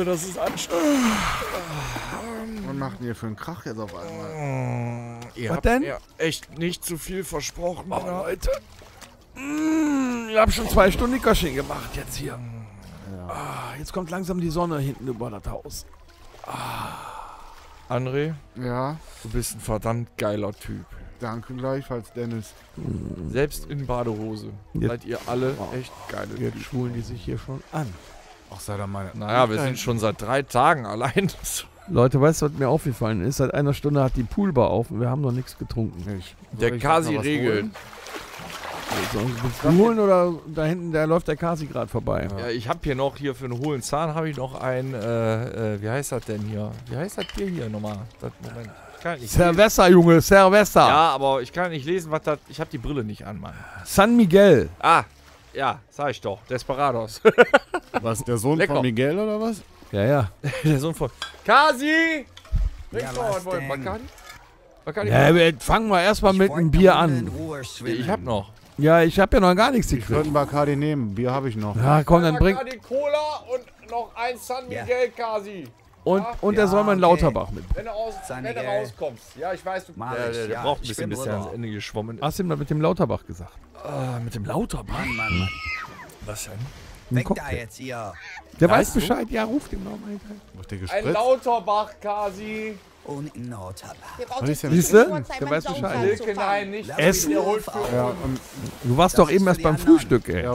Hunde, das ist anstrengend. Was macht ihr für einen Krach jetzt auf einmal? Ihr habt denn? Echt nicht zu viel versprochen, Leute. Ich hab schon 2 Stunden die Köchin gemacht jetzt hier. Ja. Jetzt kommt langsam die Sonne hinten über das Haus. André? Ja? Du bist ein verdammt geiler Typ. Danke gleichfalls, Dennis. Selbst in Badehose jetzt seid ihr alle echt geile Typen. Jetzt schwulen die sich hier schon an. Auch sei da meine... Naja, wir sind schon seit 3 Tagen allein. Leute, weißt du, was mir aufgefallen ist? Seit 1 Stunde hat die Poolbar auf und wir haben noch nichts getrunken. Der Kasi regelt. Sollen wir holen oder da hinten, da läuft der Kasi gerade vorbei. Ja, ich habe hier noch, hier für einen hohlen Zahn habe ich noch ein, wie heißt das denn hier? Wie heißt das Bier hier nochmal? Das, Moment. Cerveza, Junge, Cerveza. Ja, aber ich kann nicht lesen, was das, ich habe die Brille nicht an, Mann. San Miguel. Ah, ja, sag ich doch, Desperados. Was, der Sohn Lecker. Von Miguel oder was? Ja, ja. Der Sohn von... Kasi! Ja, was denn? Bacardi? Ja, wir fangen mal erstmal mit einem Bier an. Ich hab noch. Ja, ich hab ja noch gar nichts gekriegt. Ich würde einen Bacardi nehmen, Bier habe ich noch. Ja, komm, dann bring... Bacardi Cola und noch ein San Miguel, Kasi. Und ja, der soll mal einen Lauterbach mit. Wenn du, wenn du rauskommst. Ja, ich weiß, du der braucht ein bisschen, bis er ans Ende geschwommen ist. Hast du ihm mal mit dem Lauterbach gesagt? Mit dem Lauterbach? Mann. Was denn? Weg da jetzt, ihr. Der weiß Bescheid. Ja, ruft ihm nochmal. Ein Lauterbach, Kasi. Und ein Lauterbach. Siehst du? Der weiß Bescheid. Nein, nicht Essen. Ja, du warst doch eben erst beim Frühstück, ey.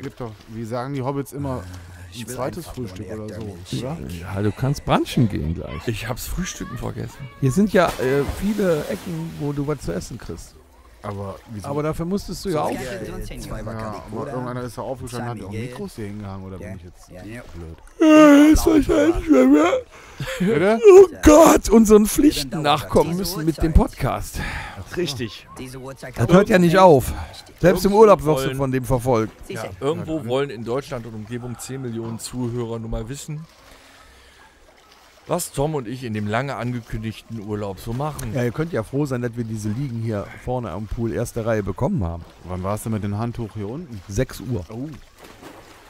Gibt doch, wie sagen die Hobbits immer... Ein zweites Frühstück oder so, oder? Ja, du kannst brunchen gehen gleich. Ich hab's Frühstücken vergessen. Hier sind ja viele Ecken, wo du was zu essen kriegst. Aber wieso? Aber dafür musstest du ja aufstehen. Ja, irgendeiner ist da aufgestanden, hat auch Mikros hier hingehangen, oder bin ich jetzt blöd? Ist wahrscheinlich nicht mehr. Oh Gott, unseren Pflichten nachkommen müssen mit dem Podcast. Richtig. Das hört ja nicht auf. Selbst im Urlaub wirst du von dem verfolgt. Ja. Irgendwo wollen in Deutschland und Umgebung 10 Millionen Zuhörer nun mal wissen, was Tom und ich in dem lange angekündigten Urlaub so machen. Ja, ihr könnt ja froh sein, dass wir diese Liegen hier vorne am Pool erste Reihe bekommen haben. Wann warst du mit dem Handtuch hier unten? 6 Uhr. Oh.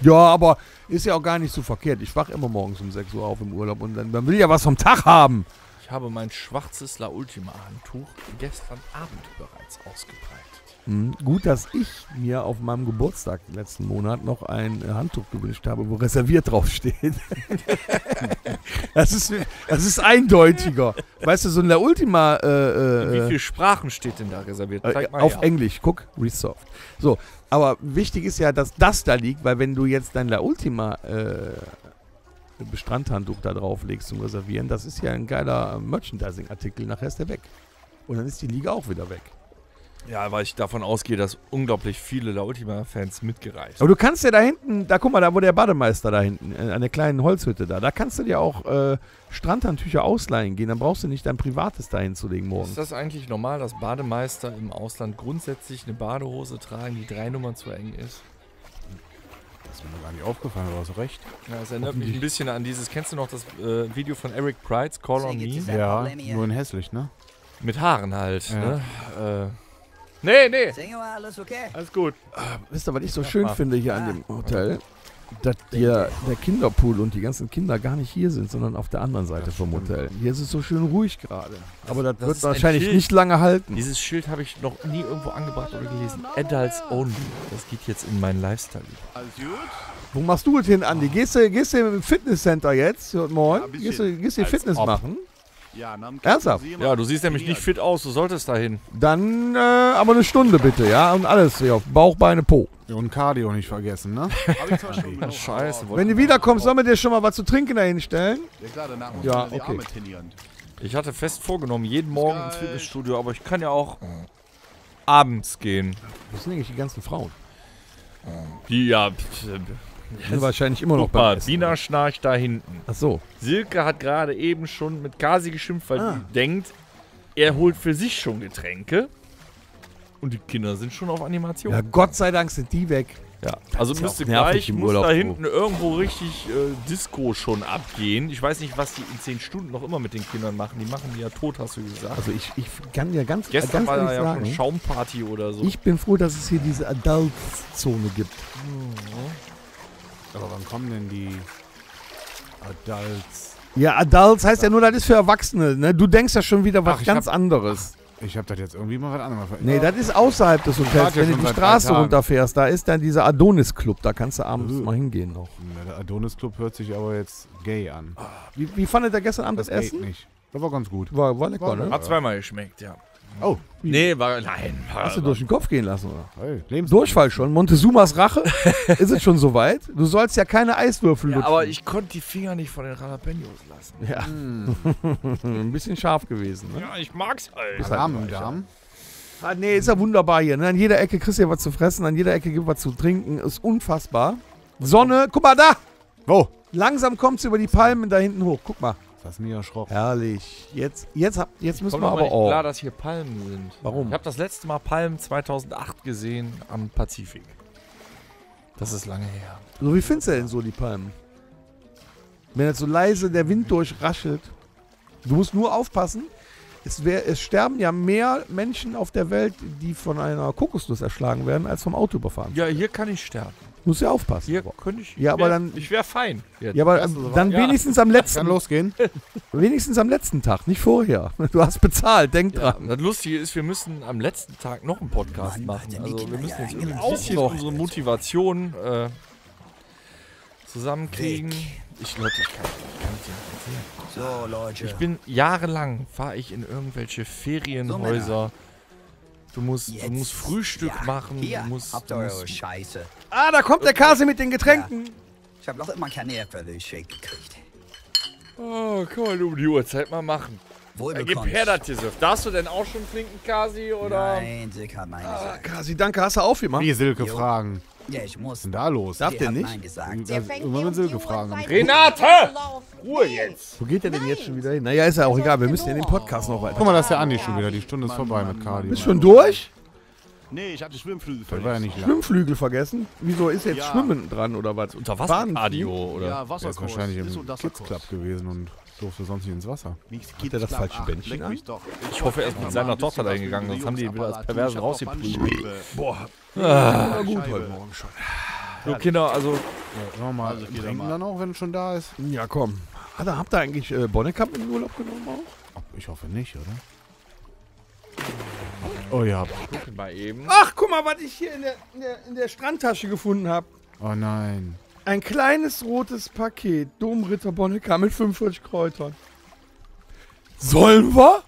Ja, aber ist ja auch gar nicht so verkehrt. Ich wach immer morgens um 6 Uhr auf im Urlaub und dann will ich ja was vom Tag haben. Ich habe mein schwarzes La Ultima Handtuch gestern Abend bereits ausgebreitet. Gut, dass ich mir auf meinem Geburtstag letzten Monat noch ein Handtuch gewünscht habe, wo reserviert draufsteht. Das ist eindeutiger. Weißt du, so in der Ultima... wie viele Sprachen steht denn da reserviert? Zeig mal auf Englisch, guck, reserved. So, aber wichtig ist ja, dass das da liegt, weil wenn du jetzt dein La Ultima Bestrandhandtuch da drauf legst zum Reservieren, das ist ja ein geiler Merchandising-Artikel, nachher ist der weg. Und dann ist die Liga auch wieder weg. Ja, weil ich davon ausgehe, dass unglaublich viele La Ultima-Fans mitgereist sind. Aber du kannst ja da hinten, da guck mal, da wo der Bademeister da hinten, an der kleinen Holzhütte da kannst du dir auch Strandhandtücher ausleihen gehen, dann brauchst du nicht dein privates da hinzulegen morgen. Ist das eigentlich normal, dass Bademeister im Ausland grundsätzlich eine Badehose tragen, die 3 Nummern zu eng ist? Das ist mir gar nicht aufgefallen, aber hast du recht. Ja, das erinnert mich ein bisschen an dieses, kennst du noch das Video von Eric Prydz, Call on Me? Ja, nur in hässlich, ne? Mit Haaren halt, ja. Ne? Nee. Alles okay? Alles gut. Wisst ihr, was ich so schön finde hier an dem Hotel? Dass hier der Kinderpool und die ganzen Kinder gar nicht hier sind, sondern auf der anderen Seite vom Hotel. Hier ist es so schön ruhig gerade. Aber das wird wahrscheinlich nicht lange halten. Dieses Schild habe ich noch nie irgendwo angebracht oder gelesen. Adults only. Das geht jetzt in meinen Lifestyle. Alles gut? Wo machst du es hin, Andi? Gehst du im Fitnesscenter jetzt? Moin. Gehst du Fitness machen? Ja, ernsthaft? Ja, du siehst nämlich nicht fit aus, du solltest dahin. Dann aber 1 Stunde bitte, ja? Und alles hier auf Bauch, Beine, Po. Und Cardio nicht vergessen, ne? Scheiße. Wenn du wiederkommst, sollen wir dir schon mal was zu trinken dahinstellen? Ja, klar, danach muss man die Arme trainieren. Ich hatte fest vorgenommen, jeden Morgen ins Fitnessstudio, aber ich kann ja auch abends gehen. Wo sind eigentlich die ganzen Frauen? Die sind wahrscheinlich immer noch bei Dina schnarcht da hinten. Ach so. Silke hat gerade eben schon mit Kasi geschimpft, weil sie denkt, er holt für sich schon Getränke. Und die Kinder sind schon auf Animation. Ja, Gott sei Dank sind die weg. Ja, also müsste gleich da hinten irgendwo richtig Disco schon abgehen. Ich weiß nicht, was die in 10 Stunden noch immer mit den Kindern machen. Die machen die ja tot, hast du gesagt. Also ich kann ja ganz ehrlich sagen. Gestern war ja schon Schaumparty oder so. Ich bin froh, dass es hier diese Adults-Zone gibt. Aber wann kommen denn die Adults. Ja, Adults heißt ja nur, das ist für Erwachsene. Ne? Du denkst ja schon wieder was ganz anderes. Ich habe das jetzt irgendwie mal was anderes. Nee, das ist außerhalb des Hotels. Wenn du die Straße runterfährst, da ist dann dieser Adonis-Club. Da kannst du abends mal hingehen noch. Der Adonis-Club hört sich aber jetzt gay an. Wie fandet ihr gestern Abend das Essen? Nicht. Das war ganz gut. War lecker, ne? Hat zweimal geschmeckt, ja. Oh. Nee, war. Hast du durch den Kopf gehen lassen, oder? Hey, Durchfall schon. Montezumas Rache? Ist es schon soweit? Du sollst ja keine Eiswürfel lutschen. Aber ich konnte die Finger nicht von den Jalapenos lassen. Ja. Ein bisschen scharf gewesen, ne? Ja, ich mag's halt. Alarm im Darm. Ah, nee, ist ja wunderbar hier. Ne? An jeder Ecke kriegst du was zu fressen, an jeder Ecke gibt was zu trinken. Ist unfassbar. Sonne, guck mal da! Wo? Langsam kommt's über die Palmen da hinten hoch. Guck mal. Das ist mir erschrocken. Herrlich. Jetzt müssen wir aber nicht auch. Klar, dass hier Palmen sind. Warum? Ich habe das letzte Mal Palmen 2008 gesehen am Pazifik. Das ist lange her. So, wie findest du denn so die Palmen? Wenn jetzt so leise der Wind durchraschelt. Du musst nur aufpassen. Es sterben ja mehr Menschen auf der Welt, die von einer Kokosnuss erschlagen werden, als vom Auto überfahren. Ja, hier kann ich sterben. Muss ja aufpassen. Hier könnte ich. Ja, aber dann. Ich wäre fein. Jetzt. Ja, aber dann wenigstens am letzten. Kann losgehen. Wenigstens am letzten Tag, nicht vorher. Du hast bezahlt, denk dran. Das Lustige ist, wir müssen am letzten Tag noch einen Podcast machen. Also wir müssen jetzt irgendwie ein bisschen unsere Motivation zusammenkriegen. Ich kann es ja erzählen. So, Leute. Ich bin jahrelang fahre ich in irgendwelche Ferienhäuser. Du musst Frühstück machen. Hier, habt ihr eure Scheiße. Ah, da kommt der Kasi mit den Getränken. Ja. Ich habe noch immer keine Erdbeermilchshake gekriegt. Oh, kann man um die Uhrzeit mal machen. Gib her, das Gesöff. Darfst du denn auch schon flinken, Kasi? Oder? Nein, Silke hat nein gesagt. Kasi, danke, hast du aufgemacht? Wie Silke fragen. Ja, ich muss. Was ist denn da los? Darf der nicht? Nein gesagt. Irgendwann mit Silke fragen. Renate! Ruhe jetzt! Wo geht der denn jetzt schon wieder hin? Naja, ist ja auch egal. Wir müssen ja den Podcast noch weiter. Guck mal, das ist der Andi schon wieder. Die Stunde ist vorbei mit Cardi. Bist schon durch? Nee, ich hab die Schwimmflügel vergessen. War ja nicht Schwimmflügel vergessen? Wieso ist jetzt Schwimmen dran oder was? Unter Wasserradio oder? Ja, Wasserkurs. Der ist wahrscheinlich im Kids Club gewesen und durfte sonst nicht ins Wasser. Hat er das falsche Bändchen an? Ich hoffe, er ist mit seiner Tochter dahin gegangen, sonst haben die wieder als Perversen rausgeprügelt. Boah. Ah, gut heute Morgen schon. So, Kinder, also. Ja, mal, also trinken dann auch, wenn es schon da ist. Ja, komm. Habt ihr eigentlich Boonekamp in den Urlaub genommen auch? Ich hoffe nicht, oder? Oh ja. Ach, guck mal, was ich hier in der Strandtasche gefunden habe. Oh nein. Ein kleines rotes Paket. Domritter Boonekamp mit 45 Kräutern. Sollen wir?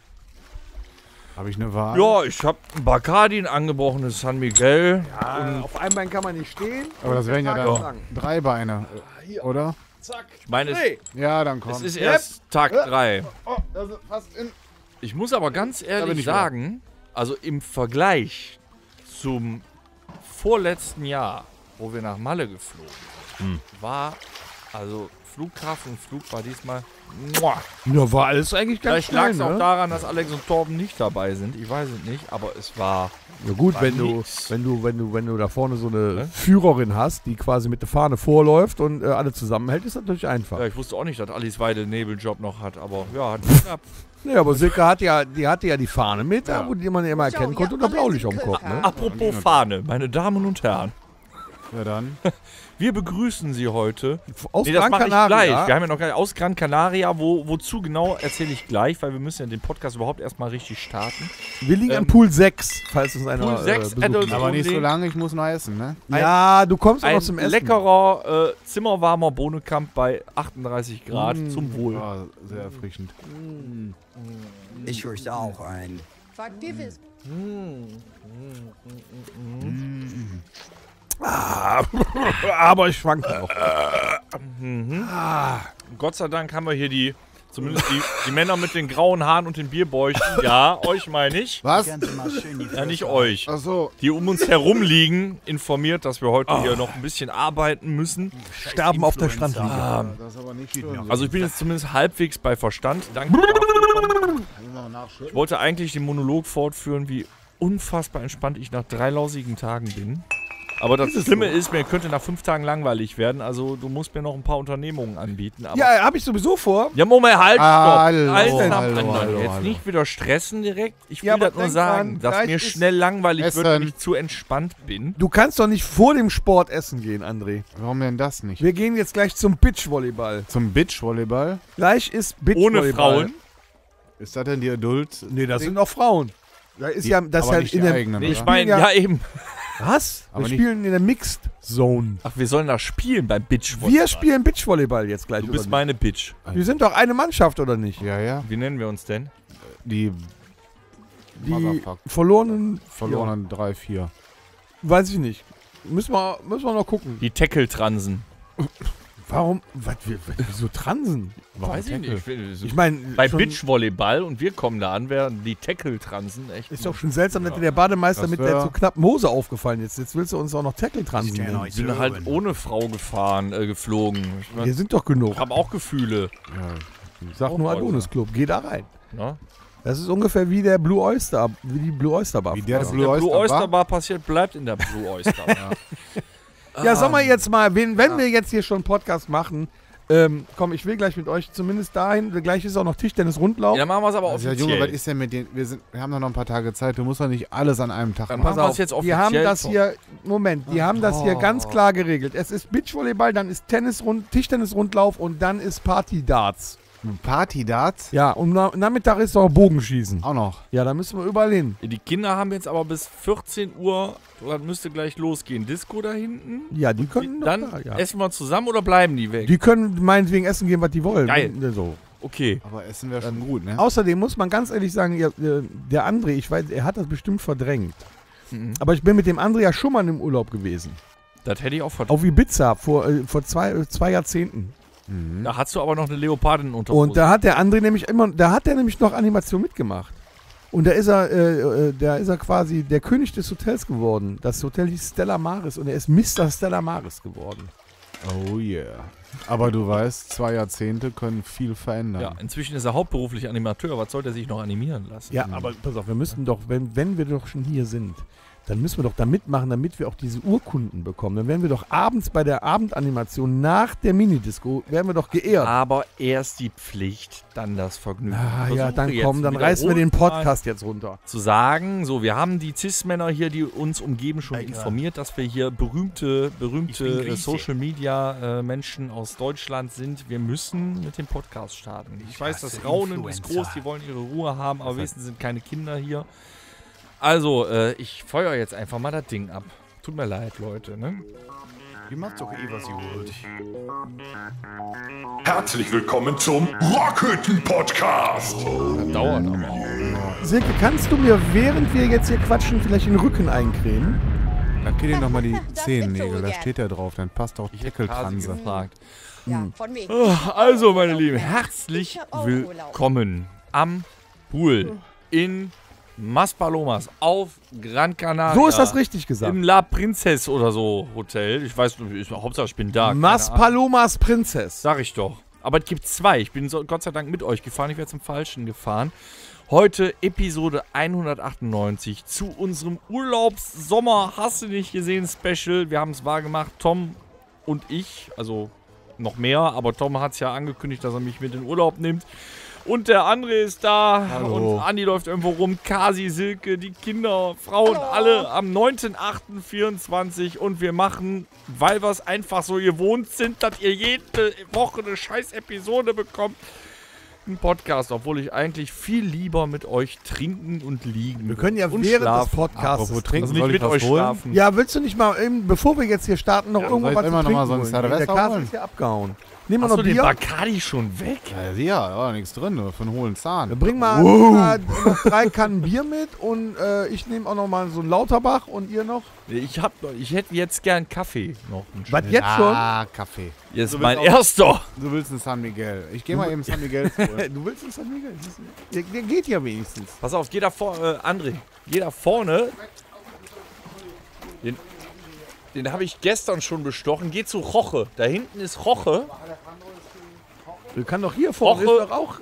Habe ich eine Wahl? Ja, ich habe ein Bacardi, ein angebrochenes San Miguel. Ja, und auf einem Bein kann man nicht stehen. Aber das wären ja dann drei Beine, hier. Oder? Zack. Ich meine, ja, dann kommt. Es ist erst Tag 3. Oh, das ist fast in. Ich muss aber ganz ehrlich sagen, also im Vergleich zum vorletzten Jahr, wo wir nach Malle geflogen sind, war also Flugkraft und Flug war diesmal. Ja, war alles eigentlich ganz schön. Vielleicht lag es auch daran, dass Alex und Torben nicht dabei sind. Ich weiß es nicht, aber es war. Ja gut, wenn du da vorne so eine Führerin hast, die quasi mit der Fahne vorläuft und alle zusammenhält, ist das natürlich einfach. Ja, ich wusste auch nicht, dass Alice Weidel einen Nebeljob noch hat, aber ja, hat knapp. Ja, aber Silke hatte ja die Fahne mit, wo die man immer erkennen konnte, unter Blaulicht am Kopf. Ne? Apropos Fahne, meine Damen und Herren. Ja, dann. Wir begrüßen Sie heute. Aus Gran Canaria. Wir haben ja noch gleich aus Gran Canaria. Wozu genau, erzähle ich gleich, weil wir müssen ja den Podcast überhaupt erstmal richtig starten. Wir liegen an Pool 6, falls uns einer besucht. Aber nicht so lange, ich muss noch essen, ne? Ja, du kommst auch noch zum Essen. Ein leckerer, zimmerwarmer Boonekamp bei 38 Grad zum Wohl. Ja, sehr erfrischend. Ich fürchte auch ein. Aber ich schwanke auch. Gott sei Dank haben wir hier zumindest die Männer mit den grauen Haaren und den Bierbäuchen. Ja, euch meine ich. Was? Ja, nicht euch. Ach so. Die um uns herum liegen, informiert, dass wir heute hier noch ein bisschen arbeiten müssen. Sterben auf der Strandliege. Das ist aber nicht schön. Also ich bin jetzt zumindest halbwegs bei Verstand. Danke. Ich wollte eigentlich den Monolog fortführen, wie unfassbar entspannt ich nach 3 lausigen Tagen bin. Aber das Schlimme ist, mir könnte nach 5 Tagen langweilig werden. Also du musst mir noch ein paar Unternehmungen anbieten. Aber ja, habe ich sowieso vor. Ja, Moment, halt, hallo, jetzt nicht wieder stressen direkt. Ich will das nur sagen, dass mir schnell langweilig wird, wenn ich zu entspannt bin. Du kannst doch nicht vor dem Sport essen gehen, André. Warum denn das nicht? Wir gehen jetzt gleich zum Beachvolleyball. Zum Beachvolleyball? Gleich ist Beachvolleyball. Ohne Frauen? Ist das denn die Adult? Nee, das sind auch Frauen. Da ist ja, das aber halt nicht in der eigenen. Ich meine, ja eben. Was? Aber wir spielen in der Mixed Zone. Ach, wir sollen da spielen beim Beachvolleyball. Wir spielen Beachvolleyball jetzt gleich. Du bist meine Bitch. Wir sind doch eine Mannschaft, oder nicht? Ja, ja. Wie nennen wir uns denn? Die verlorenen 3-4. Weiß ich nicht. Müssen wir noch gucken. Die Tackle-Transen. Warum? Wieso Transen? Weiß ich nicht. Ich meine, bei Beachvolleyball und wir kommen da an, werden die Tackle-Transen echt. Ist doch schon seltsam, dass dir der Bademeister mit der zu knappen Hose aufgefallen ist. Jetzt willst du uns auch noch Tackle-Transen nehmen. Ich bin halt ohne Frau geflogen. Ich mein, wir sind doch genug. Ich hab auch Gefühle. Ja. Ich sag nur Adonis-Club, geh da rein. Na? Das ist ungefähr wie der Blue Oyster, wie die Blue Oyster Bar. Wie der Blue Oyster Bar passiert, bleibt in der Blue Oyster Bar. Ja, sag mal jetzt mal, wenn wir jetzt hier schon einen Podcast machen, komm, ich will gleich mit euch zumindest dahin. Gleich ist auch noch Tischtennis-Rundlauf. Ja, machen wir es aber offiziell. Ja, Junge, was ist denn mit den... Wir haben doch noch ein paar Tage Zeit. Du musst doch nicht alles an einem Tag machen. Pass auf, jetzt offiziell. Die haben das hier... Moment, die haben das hier ganz klar geregelt. Es ist Beachvolleyball, dann ist Tischtennis-Rundlauf und dann ist Party-Darts. Party-Darts? Ja, und Nachmittag ist noch Bogenschießen. Auch noch. Ja, da müssen wir überall hin. Die Kinder haben jetzt aber bis 14 Uhr, das müsste gleich losgehen. Disco da hinten? Ja, die können dann da, ja. Essen wir zusammen oder bleiben die weg? Die können meinetwegen essen gehen, was die wollen. Geil. So. Okay. Aber essen wäre schon gut, ne? Außerdem muss man ganz ehrlich sagen, der André, ich weiß, er hat das bestimmt verdrängt. Mhm. Aber ich bin mit dem André ja schon mal im Urlaub gewesen. Das hätte ich auch verdrängt. Auf Ibiza vor 2 Jahrzehnten. Mhm. Da hast du aber noch eine Leopardin unter. Und da hat der André nämlich noch Animation mitgemacht. Und da ist er quasi der König des Hotels geworden. Das Hotel hieß Stella Maris und er ist Mr. Stella Maris geworden. Oh yeah. Aber du weißt, 2 Jahrzehnte können viel verändern. Ja, inzwischen ist er hauptberuflich Animateur. Was sollte er sich noch animieren lassen? Ja, aber pass auf, wir müssen doch, wenn wir doch schon hier sind, dann müssen wir doch da mitmachen, damit wir auch diese Urkunden bekommen. Dann werden wir doch abends bei der Abendanimation nach der Minidisco, werden wir doch geehrt. Aber erst die Pflicht, dann das Vergnügen. Ah ja, dann komm, dann reißen wir den Podcast jetzt runter. Zu sagen, so, wir haben die Cis-Männer hier, die uns umgeben, schon informiert, dass wir hier berühmte Social-Media-Menschen aus Deutschland sind. Wir müssen mit dem Podcast starten. Ich weiß, das Raunen ist groß, die wollen ihre Ruhe haben, aber wenigstens sind keine Kinder hier. Also, ich feuer jetzt einfach mal das Ding ab. Tut mir leid, Leute, ne? Ihr macht doch eh, was ihr wollt. Herzlich willkommen zum Rockhütten-Podcast. Oh, das dauert aber auch. Silke, kannst du mir, während wir jetzt hier quatschen, vielleicht den Rücken eincremen? Dann geh dir nochmal die Zehennägel, da steht ja drauf, dann passt auch Deckeltranse. Ja, von mir. Also, meine Lieben, herzlich willkommen am Pool in Maspalomas auf Gran Canaria. So ist das richtig gesagt. Im La Prinzess oder so Hotel. Ich weiß, Hauptsache ich bin da. Maspalomas Prinzess. Sag ich doch. Aber es gibt 2. Ich bin so, Gott sei Dank mit euch gefahren. Ich wäre zum Falschen gefahren. Heute Episode 198 zu unserem Urlaubssommer. Hast du nicht gesehen? Special. Wir haben es wahr gemacht. Tom und ich. Also noch mehr. Aber Tom hat es ja angekündigt, dass er mich mit in Urlaub nimmt. Und der André ist da. Hallo. Und Andi läuft irgendwo rum. Kasi, Silke, die Kinder, Frauen, alle am 9.8.24. Und wir machen, weil wir es einfach so gewohnt sind, dass ihr jede Woche eine Scheiß-Episode bekommt, einen Podcast, obwohl ich eigentlich viel lieber mit euch trinken und liegen. Wir können ja während des Podcasts trinken. Also nicht mit euch schlafen. Ja, willst du nicht mal, eben, bevor wir jetzt hier starten, noch irgendwas zu trinken holen? Der Kasi ist hier abgehauen. Nehmen wir noch Bier? Den Bacardi schon weg? Ja, da war nichts drin, für einen hohlen Zahn. Dann bring mal noch 3 Kannen Bier mit und ich nehme auch noch mal so einen Lauterbach und ihr noch? Ich hätte jetzt gern Kaffee noch. Was, jetzt schon? Ah, Kaffee. Jetzt mein erster. Du willst einen San Miguel. Ich gehe mal eben San Miguel zu. Du willst einen San Miguel? Der geht ja wenigstens. Pass auf, geh da vorne, André. Geh da vorne. Den habe ich gestern schon bestochen. Geh zu Roche. Da hinten ist Roche. Du kannst doch hier vorne. Roche. Ist doch auch.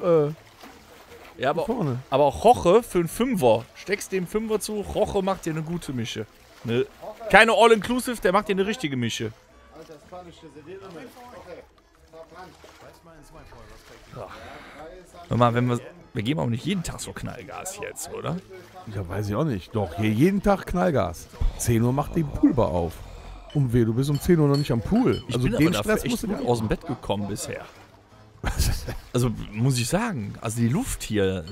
Ja, aber auch Roche für einen Fünfer. Steckst dem Fünfer zu. Roche macht dir eine gute Mische. Ne. Roche Keine All-Inclusive, der macht dir eine richtige Mische. Alter, spanische Servierung. Hör mal, wenn wir geben auch nicht jeden Tag so Knallgas jetzt, oder? Ja, weiß ich auch nicht. Doch, hier jeden Tag Knallgas. 10 Uhr macht die Poolbar auf. Um weh, du bist um 10 Uhr noch nicht am Pool. Ich also bin aber dafür echt gut aus dem Bett gekommen bisher. Also muss ich sagen, also die Luft hier,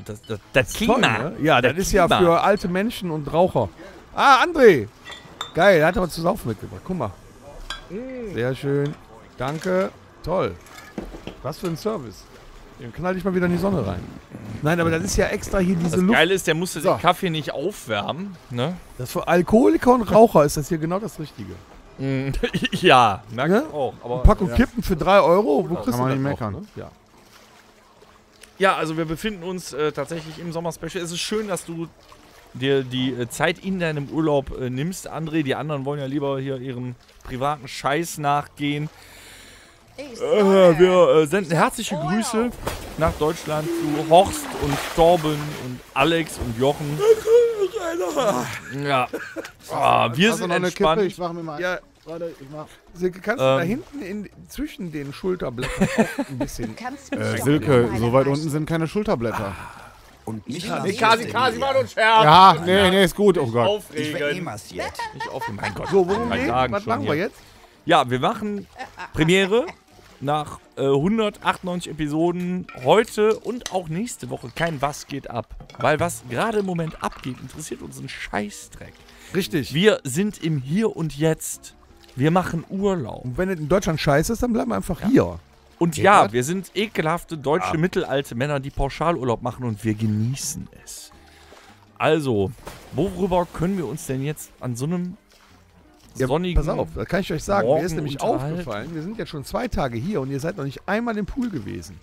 das Klima. Toll, ne? Ja, das ist Klima. Ja für alte Menschen und Raucher. Ah, André! Geil, der hat aber zu saufen mitgebracht. Guck mal. Sehr schön. Danke. Toll. Was für ein Service. Dann knall ich mal wieder in die Sonne rein. Nein, aber das ist ja extra hier diese Luft. Das Geile ist, der musste den Kaffee nicht aufwärmen. Ne? Das für Alkoholiker und Raucher ist das hier genau das Richtige. Ja, merkt ne? auch. Aber Packung Kippen für 3 Euro, wo kriegst du das nicht meckern? Ne? Ja. Ja, also wir befinden uns tatsächlich im Sommerspecial. Es ist schön, dass du dir die Zeit in deinem Urlaub nimmst, André. Die anderen wollen ja lieber hier ihrem privaten Scheiß nachgehen. Wir senden herzliche Grüße nach Deutschland zu Horst und Torben und Alex und Jochen. Ja. Ah, wir sind entspannt. Ich mach mir mal. Ja. Warte, ich mach. Silke, kannst du da hinten zwischen den Schulterblättern auch ein bisschen... Silke, so weit unten sind keine Schulterblätter. Ah. Und Kasi, mal uns Scherz. Ja, nee, ist gut. Oh Gott. Aufregen. Ich bin eh massiert. Nicht aufregen. Mein Gott. So, worum geht's? Was machen wir jetzt? Ja, wir machen Premiere nach 198 Episoden heute und auch nächste Woche. Kein Was geht ab. Weil was gerade im Moment abgeht, interessiert uns einen Scheißdreck. Richtig. Wir sind im Hier und Jetzt. Wir machen Urlaub. Und wenn es in Deutschland scheiße ist, dann bleiben wir einfach hier. Und wir sind ekelhafte deutsche mittelalte Männer, die Pauschalurlaub machen und wir genießen es. Also, worüber können wir uns denn jetzt an so einem... Ja, pass auf, da kann ich euch sagen, mir ist nämlich aufgefallen, wir sind jetzt schon 2 Tage hier und ihr seid noch nicht einmal im Pool gewesen.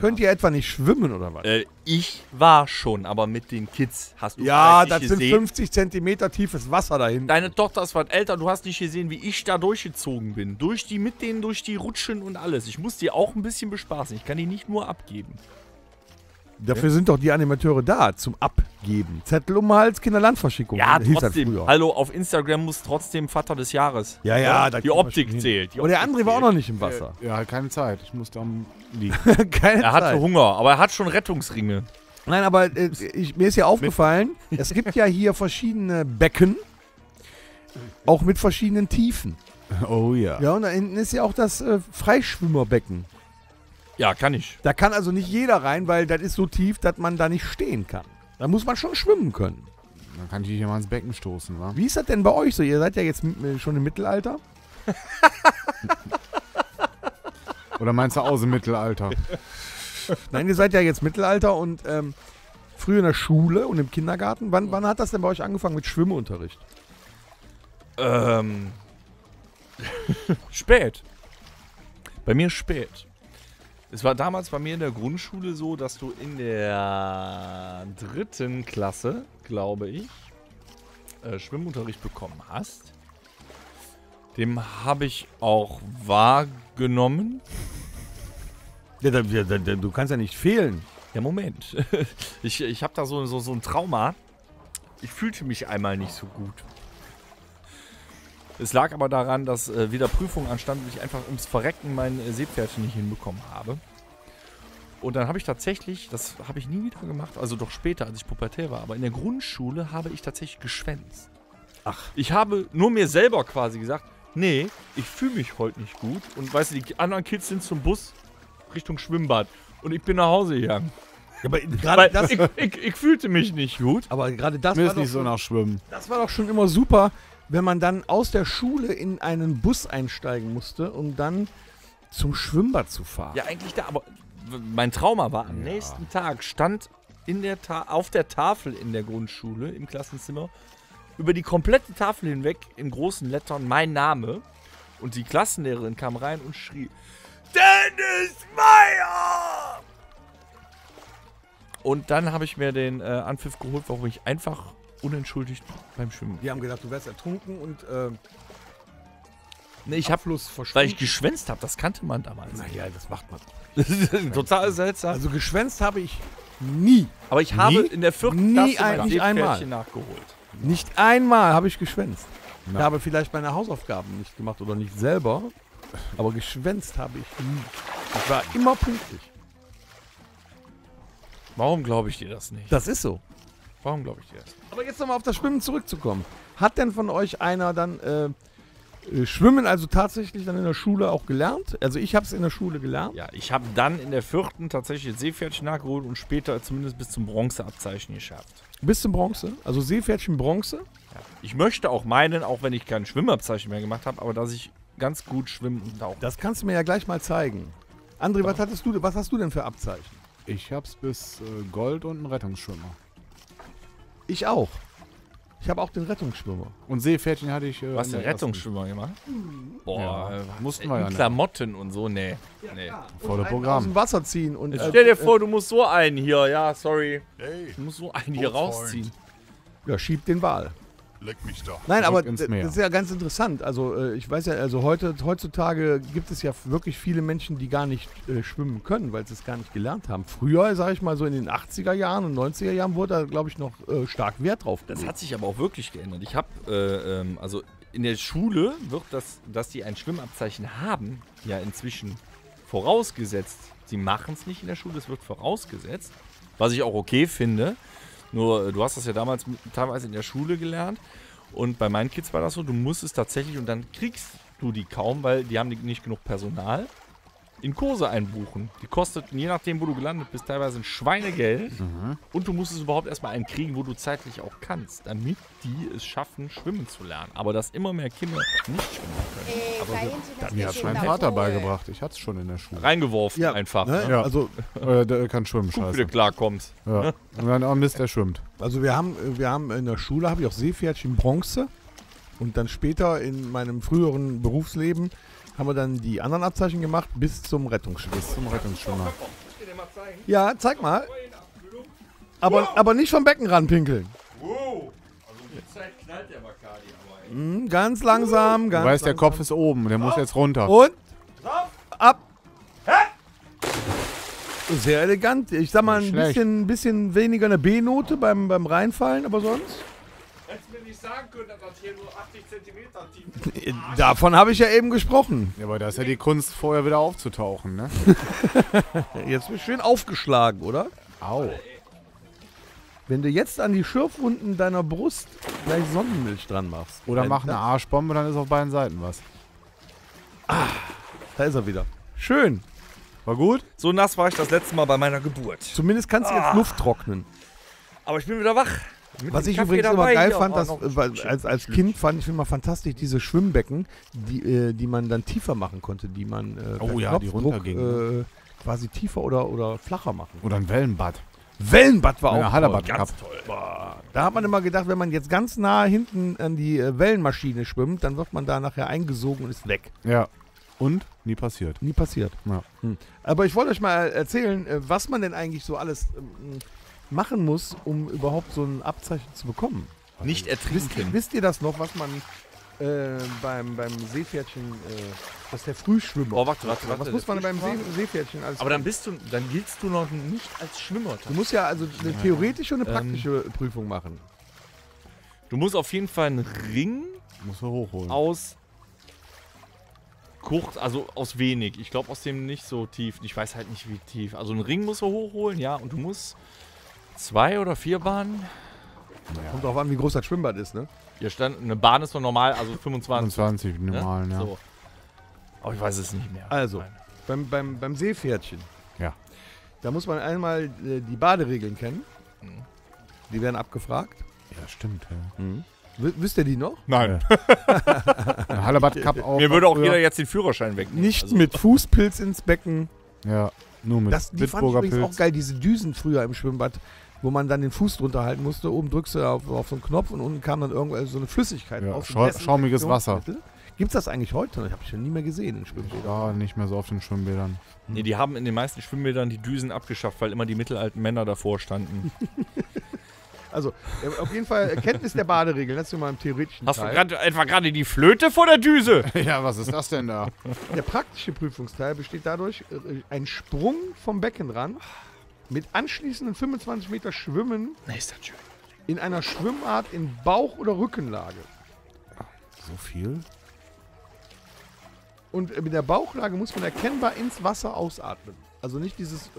Könnt ihr etwa nicht schwimmen oder was? Ich war schon, aber mit den Kids hast du vielleicht nicht gesehen. Ja, das sind 50 Zentimeter tiefes Wasser dahin. Deine Tochter ist was älter, du hast nicht gesehen, wie ich da durchgezogen bin. Mit denen durch die Rutschen und alles. Ich muss die auch ein bisschen bespaßen, ich kann die nicht nur abgeben. Dafür sind doch die Animateure da, zum Abgeben. Zettel um den Hals, Kinderlandverschickung. Ja, trotzdem. Hallo, auf Instagram muss trotzdem Vater des Jahres. Ja, ja. Die Optik zählt. Aber der André war auch noch nicht im Wasser. Ja, keine Zeit. Ich muss da liegen. Keine Zeit. Er hatte Hunger, aber er hat schon Rettungsringe. Nein, aber mir ist ja aufgefallen, es gibt ja hier verschiedene Becken, auch mit verschiedenen Tiefen. Oh ja. Ja, und da hinten ist ja auch das Freischwimmerbecken. Ja, kann ich. Da kann also nicht jeder rein, weil das ist so tief, dass man da nicht stehen kann. Da muss man schon schwimmen können. Dann kann ich dich ja mal ins Becken stoßen, wa? Wie ist das denn bei euch so? Ihr seid ja jetzt schon im Mittelalter. Oder meinst du aus dem Mittelalter? Nein, ihr seid ja jetzt Mittelalter und früher in der Schule und im Kindergarten. Wann hat das denn bei euch angefangen mit Schwimmunterricht? Spät. Bei mir spät. Es war damals bei mir in der Grundschule so, dass du in der 3. Klasse, glaube ich, Schwimmunterricht bekommen hast. Dem habe ich auch wahrgenommen. Du kannst ja nicht fehlen. Ja, Moment. Ich habe da so ein Trauma. Ich fühlte mich einmal nicht so gut. Es lag aber daran, dass wieder Prüfungen anstanden und ich einfach ums Verrecken mein Seepferdchen nicht hinbekommen habe. Und dann habe ich tatsächlich, das habe ich nie wieder gemacht, also doch später, als ich pubertär war, aber in der Grundschule habe ich tatsächlich geschwänzt. Ach. Ich habe nur mir selber quasi gesagt, nee, ich fühle mich heute nicht gut. Und weißt du, die anderen Kids sind zum Bus Richtung Schwimmbad und ich bin nach Hause gegangen. Aber das ich fühlte mich nicht gut. Aber gerade das mir war ist nicht so nach Schwimmen. Das war doch schon immer super, wenn man dann aus der Schule in einen Bus einsteigen musste, um dann zum Schwimmbad zu fahren. Ja, eigentlich da, aber mein Trauma war, am nächsten Tag stand auf der Tafel in der Grundschule, im Klassenzimmer, über die komplette Tafel hinweg in großen Lettern mein Name. Und die Klassenlehrerin kam rein und schrie, Dennis Meyer! Und dann habe ich mir den Anpfiff geholt, warum ich einfach unentschuldigt beim Schwimmen. Die haben gedacht, du wärst ertrunken und nee, ich habe bloß verschwunden. Weil ich geschwänzt habe, das kannte man damals. Naja, das macht man. Total seltsam. Also geschwänzt habe ich nie. Aber ich habe in der 4. Klasse mein Seepferdchen nachgeholt. Nicht einmal habe ich geschwänzt. Ich habe vielleicht meine Hausaufgaben nicht gemacht oder nicht selber, aber geschwänzt habe ich nie. Ich war immer pünktlich. Warum glaube ich dir das nicht? Das ist so. Warum glaube ich dir das nicht? Aber jetzt nochmal auf das Schwimmen zurückzukommen. Hat denn von euch einer dann Schwimmen also tatsächlich dann in der Schule auch gelernt? Also ich habe es in der Schule gelernt. Ja, ich habe dann in der 4. tatsächlich Seepferdchen nachgeholt und später zumindest bis zum Bronzeabzeichen geschafft. Bis zum Bronze? Also Seepferdchen Bronze? Ja. Ich möchte auch meinen, auch wenn ich kein Schwimmabzeichen mehr gemacht habe, aber dass ich ganz gut schwimmen und tauchen. Das kannst du mir ja gleich mal zeigen. André, was hast du denn für Abzeichen? Ich hab's bis Gold und einen Rettungsschwimmer. Ich auch. Ich habe auch den Rettungsschwimmer. Und Seepferdchen hatte ich... was den Rettungsschwimmer gemacht? Boah, ja, mussten wir ja nicht. Klamotten und so, nee. Ja, nee. Vor dem Programm. Aus dem Wasser ziehen und... stell dir vor, du musst so einen hier, ja, sorry. Hey, du musst so einen hier rausziehen. Ja, schieb den Wal. Leck mich doch. Nein, aber das ist ja ganz interessant. Also ich weiß ja, also heutzutage gibt es ja wirklich viele Menschen, die gar nicht schwimmen können, weil sie es gar nicht gelernt haben. Früher, sage ich mal, so in den 80er Jahren und 90er Jahren wurde da, glaube ich, noch stark Wert drauf gelegt. Das hat sich aber auch wirklich geändert. Ich habe, also in der Schule wird das, dass die ein Schwimmabzeichen haben, ja inzwischen vorausgesetzt. Sie machen es nicht in der Schule, es wird vorausgesetzt, was ich auch okay finde. Nur, du hast das ja damals teilweise in der Schule gelernt und bei meinen Kids war das so, du musst es tatsächlich und dann kriegst du die kaum, weil die haben nicht genug Personal, in Kurse einbuchen. Die kosteten, je nachdem, wo du gelandet bist, teilweise ein Schweinegeld und du musst es überhaupt erstmal einen kriegen, wo du zeitlich auch kannst, damit die es schaffen, schwimmen zu lernen. Aber dass immer mehr Kinder nicht schwimmen können. Aber mir hat es mein Vater beigebracht, ich hatte es schon in der Schule. Reingeworfen einfach. Ne? Ja, also der kann schwimmen, scheiße. Guck, wie du klarkommst. Ja. Und dann, oh Mist, der schwimmt. Also wir haben in der Schule, habe ich auch Seepferdchen Bronze und dann später in meinem früheren Berufsleben haben wir dann die anderen Abzeichen gemacht bis zum Rettungsschwimmer. Bis zum Rettungsschwimmer. Ja, zeig mal. Aber nicht vom Beckenrand pinkeln. Wow. Also um die Zeit knallt der Bacardi aber, ey. Ganz langsam, ganz langsam. Du weißt, der Kopf ist oben, der muss jetzt runter. Und? Ab. Sehr elegant. Ich sag mal, ein bisschen weniger eine B-Note beim Reinfallen, aber sonst? Hättest du mir nicht sagen können, dass das hier nur 80 Zentimeter tief ist. Davon habe ich ja eben gesprochen. Ja, aber da ist ja die Kunst, vorher wieder aufzutauchen, ne? Jetzt bist du schön aufgeschlagen, oder? Au. Wenn du jetzt an die Schürfwunden deiner Brust gleich Sonnenmilch dran machst. Oder mach eine Arschbombe, dann ist auf beiden Seiten was. Ah, da ist er wieder. Schön. War gut? So nass war ich das letzte Mal bei meiner Geburt. Zumindest kannst du jetzt Luft trocknen. Aber ich bin wieder wach. Was ich übrigens immer geil fand, als Kind fand ich immer fantastisch, diese Schwimmbecken, die man dann tiefer machen konnte, die man die runtergingen, quasi tiefer oder flacher machen. Oder ein Wellenbad. Wellenbad war auch Hallerbad ganz toll. Da hat man immer gedacht, wenn man jetzt ganz nah hinten an die Wellenmaschine schwimmt, dann wird man da nachher eingesogen und ist weg. Ja. Und? Nie passiert. Nie passiert. Ja. Aber ich wollte euch mal erzählen, was man denn eigentlich so alles... machen muss, um überhaupt so ein Abzeichen zu bekommen. Also nicht ertrinken. Wisst ihr das noch, was man beim Seepferdchen, was der Frühschwimmer... Oh, warte. Was muss man beim Seepferdchen alles... Aber dann giltst du noch nicht als Schwimmer. Du musst ja also eine theoretische und eine praktische Prüfung machen. Du musst auf jeden Fall einen Ring hochholen. Aus... kurz, also aus wenig. Ich glaube aus dem nicht so tief. Ich weiß halt nicht, wie tief. Also einen Ring musst du hochholen, ja, und du musst... 2 oder 4 Bahnen? Ja. Kommt drauf an, wie groß das Schwimmbad ist, ne? Hier stand, eine Bahn ist doch normal, also 25. 25 normal, ne? Ja. So. Aber ich weiß es nicht mehr. Also, beim Seepferdchen. Ja. Da muss man einmal die Baderegeln kennen. Mhm. Die werden abgefragt. Ja, stimmt. Ja. Mhm. Wisst ihr die noch? Nein. Hallerbad-Cup auch. Mir würde auch jeder jetzt den Führerschein wegnehmen. Nicht also. Mit Fußpilz ins Becken. Ja. Nur mit die fand ich übrigens auch geil, diese Düsen früher im Schwimmbad, wo man dann den Fuß drunter halten musste. Oben drückst du auf so einen Knopf und unten kam dann irgendwann so eine Flüssigkeit raus. Schaumiges Wasser. Gibt's das eigentlich heute noch? Ich habe es schon nie mehr gesehen in Schwimmbädern. Ja, nicht mehr so auf den Schwimmbädern. Nee, die haben in den meisten Schwimmbädern die Düsen abgeschafft, weil immer die mittelalten Männer davor standen. Also, auf jeden Fall Kenntnis der Baderegeln. Das ist mal im theoretischen Teil. Hast du etwa gerade die Flöte vor der Düse? Ja, was ist das denn da? Der praktische Prüfungsteil besteht dadurch, ein Sprung vom Beckenrand mit anschließenden 25 Meter Schwimmen in einer Schwimmart in Bauch- oder Rückenlage. So viel. Und mit der Bauchlage muss man erkennbar ins Wasser ausatmen. Also nicht dieses,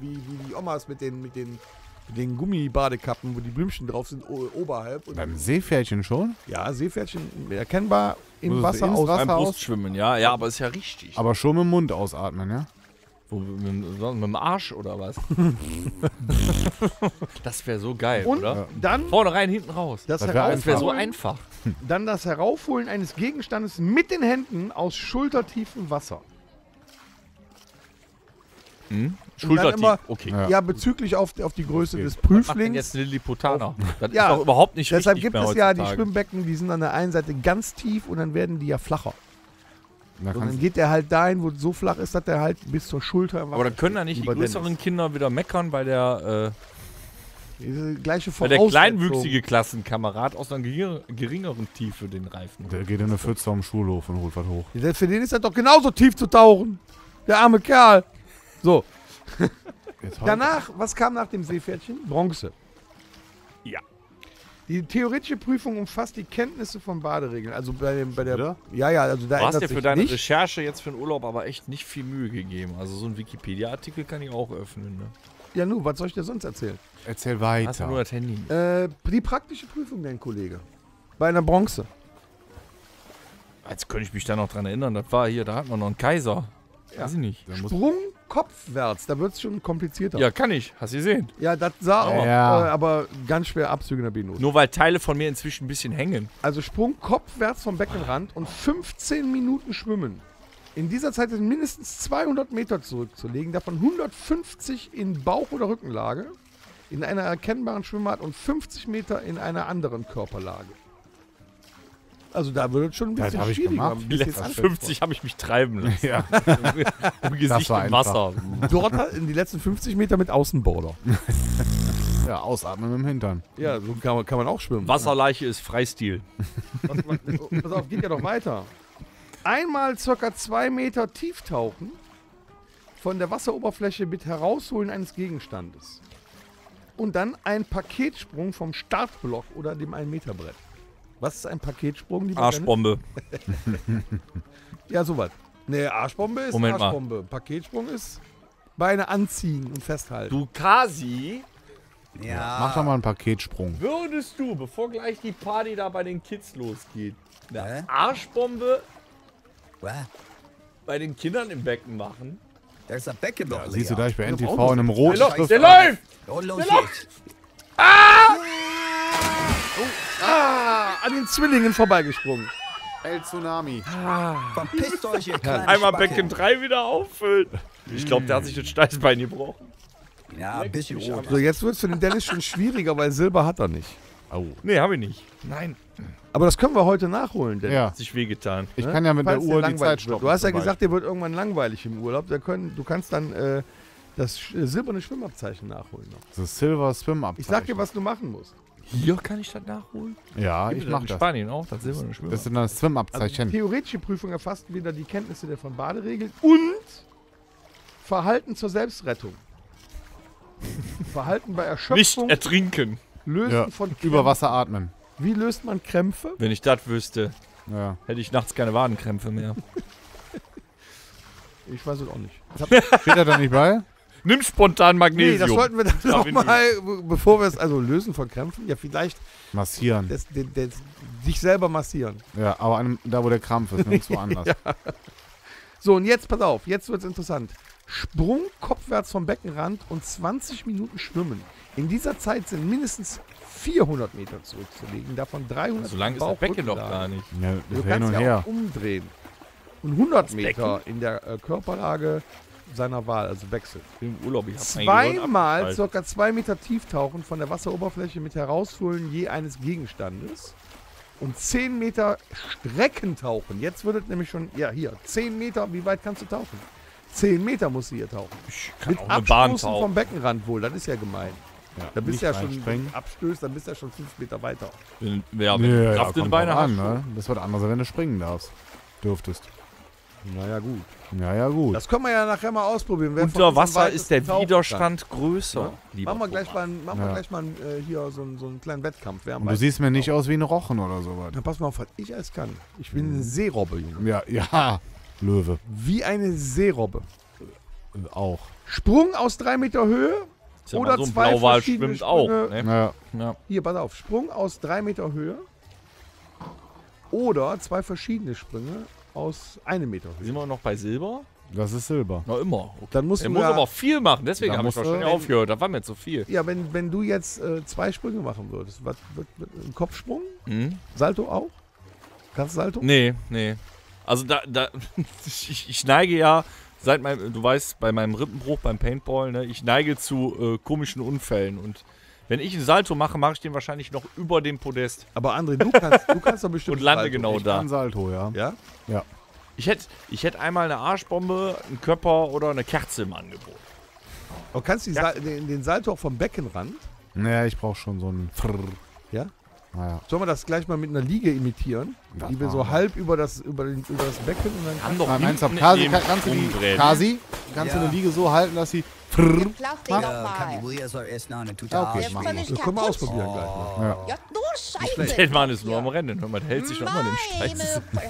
wie die Omas mit den Gummibadekappen, wo die Blümchen drauf sind, oberhalb. Und beim Seepferdchen schon? Ja, Seepferdchen erkennbar im Wasser aus. Beim Brustschwimmen, ja. Ja, aber ist ja richtig. Aber schon mit dem Mund ausatmen, ja? Mit dem Arsch oder was? Das wäre so geil, und oder? Dann vorne rein, hinten raus. Das wäre so einfach. Dann das Heraufholen eines Gegenstandes mit den Händen aus schultertiefem Wasser. Hm? Schultertief, immer, okay. Ja, bezüglich auf die Größe okay. des Prüflings. Was macht denn jetzt Lilliputaner? Das ja, ist doch überhaupt nicht deshalb richtig. Deshalb gibt es ja die Schwimmbecken, die sind an der einen Seite ganz tief und dann werden die ja flacher. Und dann geht der halt dahin, wo es so flach ist, dass der halt bis zur Schulter. Aber dann können da nicht die größeren Kinder wieder meckern bei der gleiche Voraussetzung. Weil der kleinwüchsige Klassenkamerad aus einer geringeren Tiefe den Reifen. Der geht in eine Pfütze am Schulhof und holt was hoch. Ja, für den ist das doch genauso tief zu tauchen. Der arme Kerl. So. Danach, was kam nach dem Seepferdchen? Bronze. Ja. Die theoretische Prüfung umfasst die Kenntnisse von Baderegeln. Also bei der ja, also da ändert sich nichts. Du hast dir für deine Recherche jetzt für den Urlaub aber echt nicht viel Mühe gegeben. Also so ein Wikipedia-Artikel kann ich auch öffnen, ne? Ja, nu, was soll ich dir sonst erzählen? Erzähl weiter. Hast du nur das Handy? Die praktische Prüfung, dein Kollege. Bei einer Bronze. Als könnte ich mich da noch dran erinnern. Das war hier, da hatten wir noch einen Kaiser. Ja. Weiß ich nicht. Sprung kopfwärts, da wird es schon komplizierter. Ja, kann ich. Hast du gesehen? Ja, das sah auch. Ja. Aber ganz schwer Abzüge in der B-Note. Nur weil Teile von mir inzwischen ein bisschen hängen. Also Sprung kopfwärts vom Beckenrand und 15 Minuten schwimmen. In dieser Zeit sind mindestens 200 Meter zurückzulegen, davon 150 in Bauch- oder Rückenlage, in einer erkennbaren Schwimmart und 50 Meter in einer anderen Körperlage. Also da würde es schon ein bisschen das schwieriger. Ein bisschen die letzten 50 habe ich mich treiben lassen. Ja. Im Gesicht im Wasser. Dort in die letzten 50 Meter mit Außenborder. Ja, ausatmen mit dem Hintern. Ja, so kann man auch schwimmen. Wasserleiche ist Freistil. Pass auf, geht ja noch weiter. Einmal ca. 2 Meter tief tauchen, von der Wasseroberfläche mit Herausholen eines Gegenstandes. Und dann ein Paketsprung vom Startblock oder dem 1-Meter-Brett. Was ist ein Paketsprung? Die Arschbombe. Ja, sowas. Nee, Arschbombe ist Moment Arschbombe. Mal. Paketsprung ist Beine anziehen und festhalten. Du Kasi. Ja. Mach doch mal einen Paketsprung. Würdest du, bevor gleich die Party da bei den Kids losgeht, eine Arschbombe bei den Kindern im Becken machen? Da ist das Becken doch leer. Siehst du da, ich bin NTV in einem roten Schrift. Der läuft! Der läuft! Ah! Ah, an den Zwillingen vorbeigesprungen. El Tsunami. Verpisst euch, ihr kleinen Einmal Spacke. Becken 3 wieder auffüllen. Ich glaube, der hat sich das Steißbein gebrochen. Ja, ein bisschen rot. So, jetzt wird es für den Dennis schon schwieriger, weil Silber hat er nicht. Oh. Nee, habe ich nicht. Nein. Aber das können wir heute nachholen, Dennis. Ja. Hat sich wehgetan. Ich kann ja mit der Uhr die Zeit stoppen. Du hast ja gesagt, dir wird irgendwann langweilig im Urlaub. Du kannst dann das silberne Schwimmabzeichen nachholen. Das Silver Swim-Abzeichen. Ich sag dir, was du machen musst. Hier kann ich das nachholen? Ja, ich mache das. In Spanien auch, das sind wir Das sind dann Swim-Abzeichen. Also die theoretische Prüfung erfasst wieder die Kenntnisse der von Baderegeln und Verhalten zur Selbstrettung. Verhalten bei Erschöpfung. Nicht ertrinken. Lösen von Krämpfen. Über Wasser atmen. Wie löst man Krämpfe? Wenn ich das wüsste, hätte ich nachts keine Wadenkrämpfe mehr. Ich weiß es auch nicht. Steht er da nicht bei? Nimm spontan Magnesium. Nee, das sollten wir dann nochmal, bevor wir es also lösen von Krämpfen, ja vielleicht... Massieren. Sich selber massieren. Ja, aber da, wo der Krampf ist, nirgendwo anders. Ja. So, und jetzt, pass auf, jetzt wird es interessant. Sprung kopfwärts vom Beckenrand und 20 Minuten schwimmen. In dieser Zeit sind mindestens 400 Meter zurückzulegen, davon 300 Meter. So lange ist das Becken doch gar nicht. Ja, du kannst ja auch umdrehen. Und 100 Meter in der Körperlage... seiner Wahl, also wechselt. Im Urlaub, ich hab Zweimal ca. 2 Meter tief tauchen von der Wasseroberfläche mit Herausholen je eines Gegenstandes und 10 Meter Strecken tauchen. Jetzt wird es nämlich schon, ja hier, 10 Meter, wie weit kannst du tauchen? 10 Meter musst du hier tauchen. Ich kann mit auch eine Bahn tauchen. Vom Beckenrand wohl, das ist ja gemein. Ja, da bist du ja schon, wenn du abstößt, dann bist du ja schon 5 Meter weiter. Wenn du Kraft in den Beinen hast. Ne? Das wird anders, wenn du springen dürftest. Naja gut. Naja gut. Das können wir ja nachher mal ausprobieren. Wer unter Wasser ist der Widerstand größer. Ja. Machen wir gleich mal, hier so einen kleinen Wettkampf. Und du siehst mir nicht aus wie ein Rochen oder sowas. Na, pass mal auf, was ich alles kann. Ich bin ein Seerobbe, Junge. Ja, ja. Löwe. Wie eine Seerobbe. Auch. Sprung aus 3 Meter Höhe oder so zwei verschiedene Sprünge. Auch, ne? Ja. Hier, pass auf. Sprung aus 3 Meter Höhe oder zwei verschiedene Sprünge aus 1 Meter Höhe. Sind wir noch bei Silber? Das ist Silber. Na immer. Okay. Dann musst du muss aber viel machen, deswegen habe ich doch schon aufgehört. Da war mir zu viel. Ja, wenn du jetzt zwei Sprünge machen würdest, was wird ein Kopfsprung? Mhm. Salto auch? Kannst du Salto? Nee, nee. Also ich neige ja, seit meinem, du weißt, bei meinem Rippenbruch, beim Paintball, ne, ich neige zu komischen Unfällen und wenn ich einen Salto mache, mache ich den wahrscheinlich noch über dem Podest. Aber André, du kannst doch bestimmt und lande Salto. Genau ich da. Kann Salto, ja. Ja? Ja. Ich hätte einmal eine Arschbombe, einen Körper oder eine Kerze im Angebot. Aber kannst du den Salto auch vom Beckenrand? Naja, ich brauche schon so einen Frrrr. Ja? Naja. Sollen wir das gleich mal mit einer Liege imitieren? Das die wir so halb über das Becken und dann kann kannst du eine Liege so halten, dass sie macht. Ja, okay, ich mach das. Das können wir ausprobieren gleich. Ja. Der Mann ist nur am Rennen. Hör mal, der hält sich doch mal an den Stein.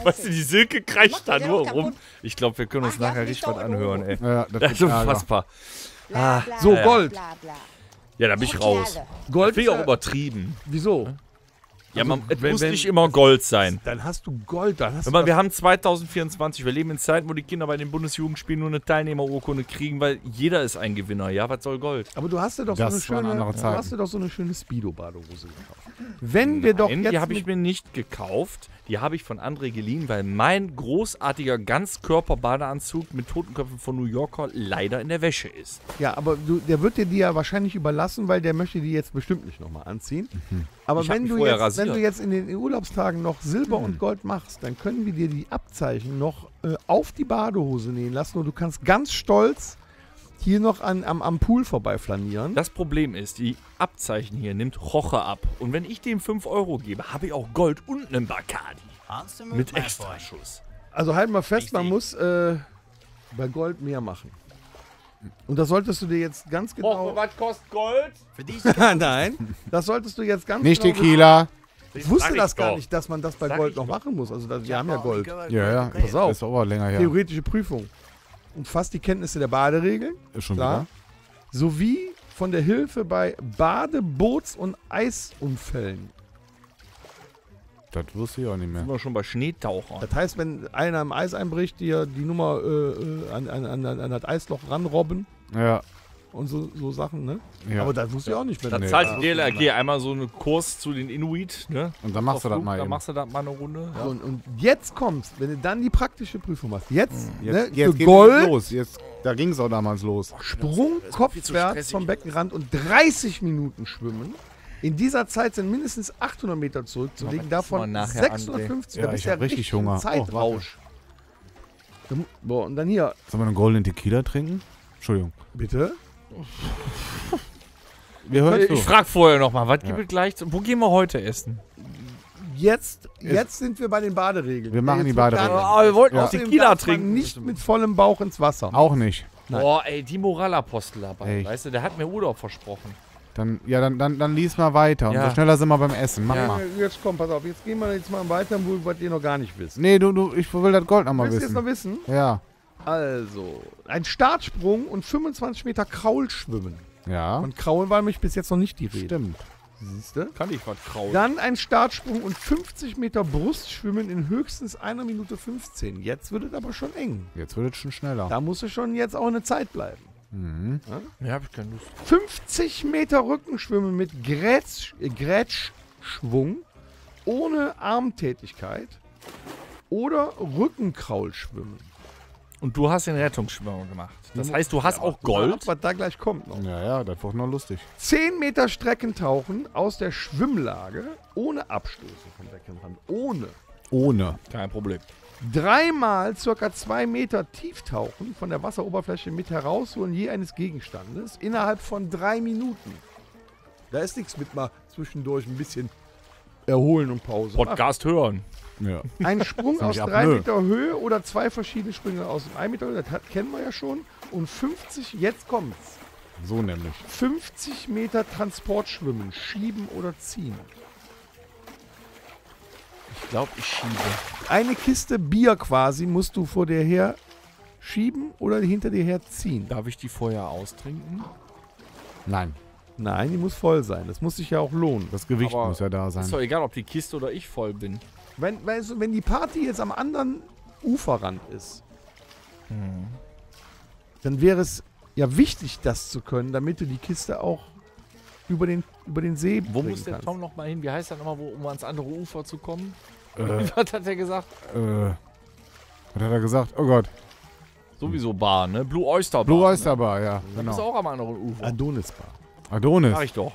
Weißt du, die Silke kreischt da nur rum. Ich glaube, wir können uns nachher richtig was anhören, ey. Ja, das ist unfassbar. Ah, so, Gold. Ja, da bin ich raus. Gold ist auch übertrieben. Wieso? Ja, man, also, es muss nicht immer Gold sein. Dann hast du Gold. Dann hast wir haben 2024, wir leben in Zeiten, wo die Kinder bei den Bundesjugendspielen nur eine Teilnehmerurkunde kriegen, weil jeder ist ein Gewinner. Ja, was soll Gold? Aber du hast dir doch, so eine schöne Speedo-Badehose gekauft. Die habe ich mir nicht gekauft. Die habe ich von André geliehen, weil mein großartiger Ganzkörper-Badeanzug mit Totenköpfen von New Yorker leider in der Wäsche ist. Ja, aber der wird dir die ja wahrscheinlich überlassen, weil der möchte die jetzt bestimmt nicht nochmal anziehen. Mhm. Aber wenn du jetzt in den Urlaubstagen noch Silber und Gold machst, dann können wir dir die Abzeichen noch auf die Badehose nähen lassen und du kannst ganz stolz hier noch am Pool vorbeiflanieren. Das Problem ist, die Abzeichen hier nimmt Roche ab. Und wenn ich dem 5 Euro gebe, habe ich auch Gold und einen Bacardi. Mit Extraschuss. Also halt mal fest, man muss bei Gold mehr machen. Und das solltest du dir jetzt ganz genau... Oh, was kostet Gold? Für dich? Nein, das solltest du jetzt ganz genau... Nicht Tequila. Ich wusste das gar nicht, dass man das bei Gold noch machen muss. Also wir haben ja Gold. Ja, pass auf. Ist aber länger her. Theoretische Prüfung. Umfasst die Kenntnisse der Baderegeln. Ist schon klar. Sowie von der Hilfe bei Badeboots- und Eisunfällen. Das wusste ich auch nicht mehr. Sind wir schon bei Schneetauchern. Das heißt, wenn einer am Eis einbricht, dir die Nummer an das Eisloch ranrobben. Ja. Und so Sachen, ne? Ja. Aber das wusste ich auch nicht mehr. Da zahlt die DLRG einmal so einen Kurs zu den Inuit, ne? Und dann machst du das mal. Dann machst du das mal eine Runde. Ja. Und jetzt kommst, wenn du dann die praktische Prüfung machst. Jetzt geht Gold los. Jetzt, da ging es auch damals los. Sprung kopfwärts vom Beckenrand und 30 Minuten schwimmen. In dieser Zeit sind mindestens 800 Meter zurückzulegen, davon 650. Ja, da bist ich richtig Hunger. Zeitrausch. Oh, boah, und dann hier. Sollen wir einen goldenen Tequila trinken? Entschuldigung. Bitte? Ich frage vorher nochmal, was gibt es gleich? Wo gehen wir heute essen? Jetzt sind wir bei den Baderegeln. Wir machen die Baderegeln. Wir wollten auch Tequila trinken. Nicht mit vollem Bauch ins Wasser. Auch nicht. Boah, ey, die Moralapostel dabei. Weißt du, der hat mir Urlaub versprochen. Dann lies mal weiter. Ja. Umso schneller sind wir beim Essen. Mach mal. Jetzt komm, pass auf. Jetzt gehen wir jetzt mal weiter, was ihr noch gar nicht wisst. Nee, ich will das Gold nochmal wissen. Willst du jetzt noch wissen? Ja. Also, ein Startsprung und 25 Meter Kraul schwimmen. Ja. Und Kraulen war nämlich bis jetzt noch nicht die Rede. Stimmt. Siehst du? Kann ich was kraulen. Dann ein Startsprung und 50 Meter Brustschwimmen in höchstens 1 Minute 15. Jetzt wird es aber schon eng. Jetzt wird es schon schneller. Da musst du schon jetzt auch eine Zeit bleiben. Mhm. Ja, hab ich keine Lust. 50 Meter Rückenschwimmen mit Grätschschwung ohne Armtätigkeit oder Rückenkraulschwimmen. Und du hast den Rettungsschwimmer gemacht. Das heißt, du hast auch Gold. Ab, was da gleich kommt noch. Ja, ja, das wird noch lustig. 10 Meter Streckentauchen aus der Schwimmlage ohne Abstöße vom Beckenrand. Ohne. Kein Problem. 3-mal ca. 2 Meter Tieftauchen von der Wasseroberfläche mit herausholen je eines Gegenstandes innerhalb von 3 Minuten. Da ist nichts mit mal zwischendurch ein bisschen erholen und Pause machen. Podcast hören. Ja. Ein Sprung aus 3 Meter Höhe oder 2 verschiedene Sprünge aus 1 Meter Höhe, das kennen wir ja schon. Und 50, jetzt kommt's. So nämlich. 50 Meter Transportschwimmen, schieben oder ziehen. Ich glaube, ich schiebe. Eine Kiste Bier quasi musst du vor dir her schieben oder hinter dir her ziehen. Darf ich die vorher austrinken? Nein. Nein, die muss voll sein. Das muss sich ja auch lohnen. Das Gewicht aber muss ja da sein. Ist doch egal, ob die Kiste oder ich voll bin. Wenn die Party jetzt am anderen Uferrand ist, dann wäre es ja wichtig, das zu können, damit du die Kiste auch über den See bringen kannst. Wo muss der Tom nochmal hin? Wie heißt das nochmal, um ans andere Ufer zu kommen? Was hat er gesagt? Was hat er gesagt? Oh Gott. Sowieso Bar, ne? Blue Oyster Bar. Blue Oyster Bar, ne? Ja. Genau. Das ist auch am anderen Ufer. Adonis-Bar. Adonis. Mach ich doch.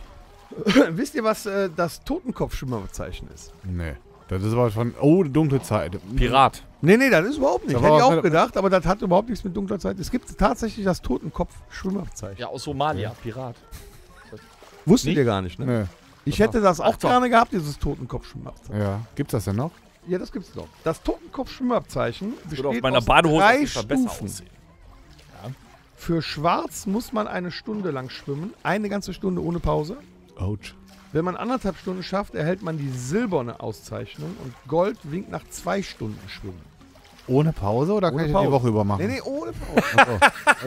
Wisst ihr, was das Totenkopfschwimmerzeichen ist? Nee. Das ist aber von... Oh, dunkle Zeit. Pirat. Nee, nee, das ist überhaupt nicht. Hätte ich auch gedacht, aber das hat überhaupt nichts mit dunkler Zeit. Es gibt tatsächlich das Totenkopf-Schwimmerzeichen. Ja, aus Somalia. Ja. Pirat. Wusstet ihr gar nicht, ne? Nee. Ich hätte das auch gerne gehabt, dieses Totenkopf-Schwimmabzeichen. Ja. Gibt's das denn noch? Ja, das gibt's noch. Das Totenkopf-Schwimmabzeichen besteht auf meiner Badehose aus 3 Stufen. Ja. Für Schwarz muss man 1 Stunde lang schwimmen. Eine ganze Stunde ohne Pause. Ouch. Wenn man 1,5 Stunden schafft, erhält man die silberne Auszeichnung und Gold winkt nach 2 Stunden Schwimmen. Ohne Pause oder ohne kann ich Pause. Die Woche über machen? Nee, nee, ohne Pause.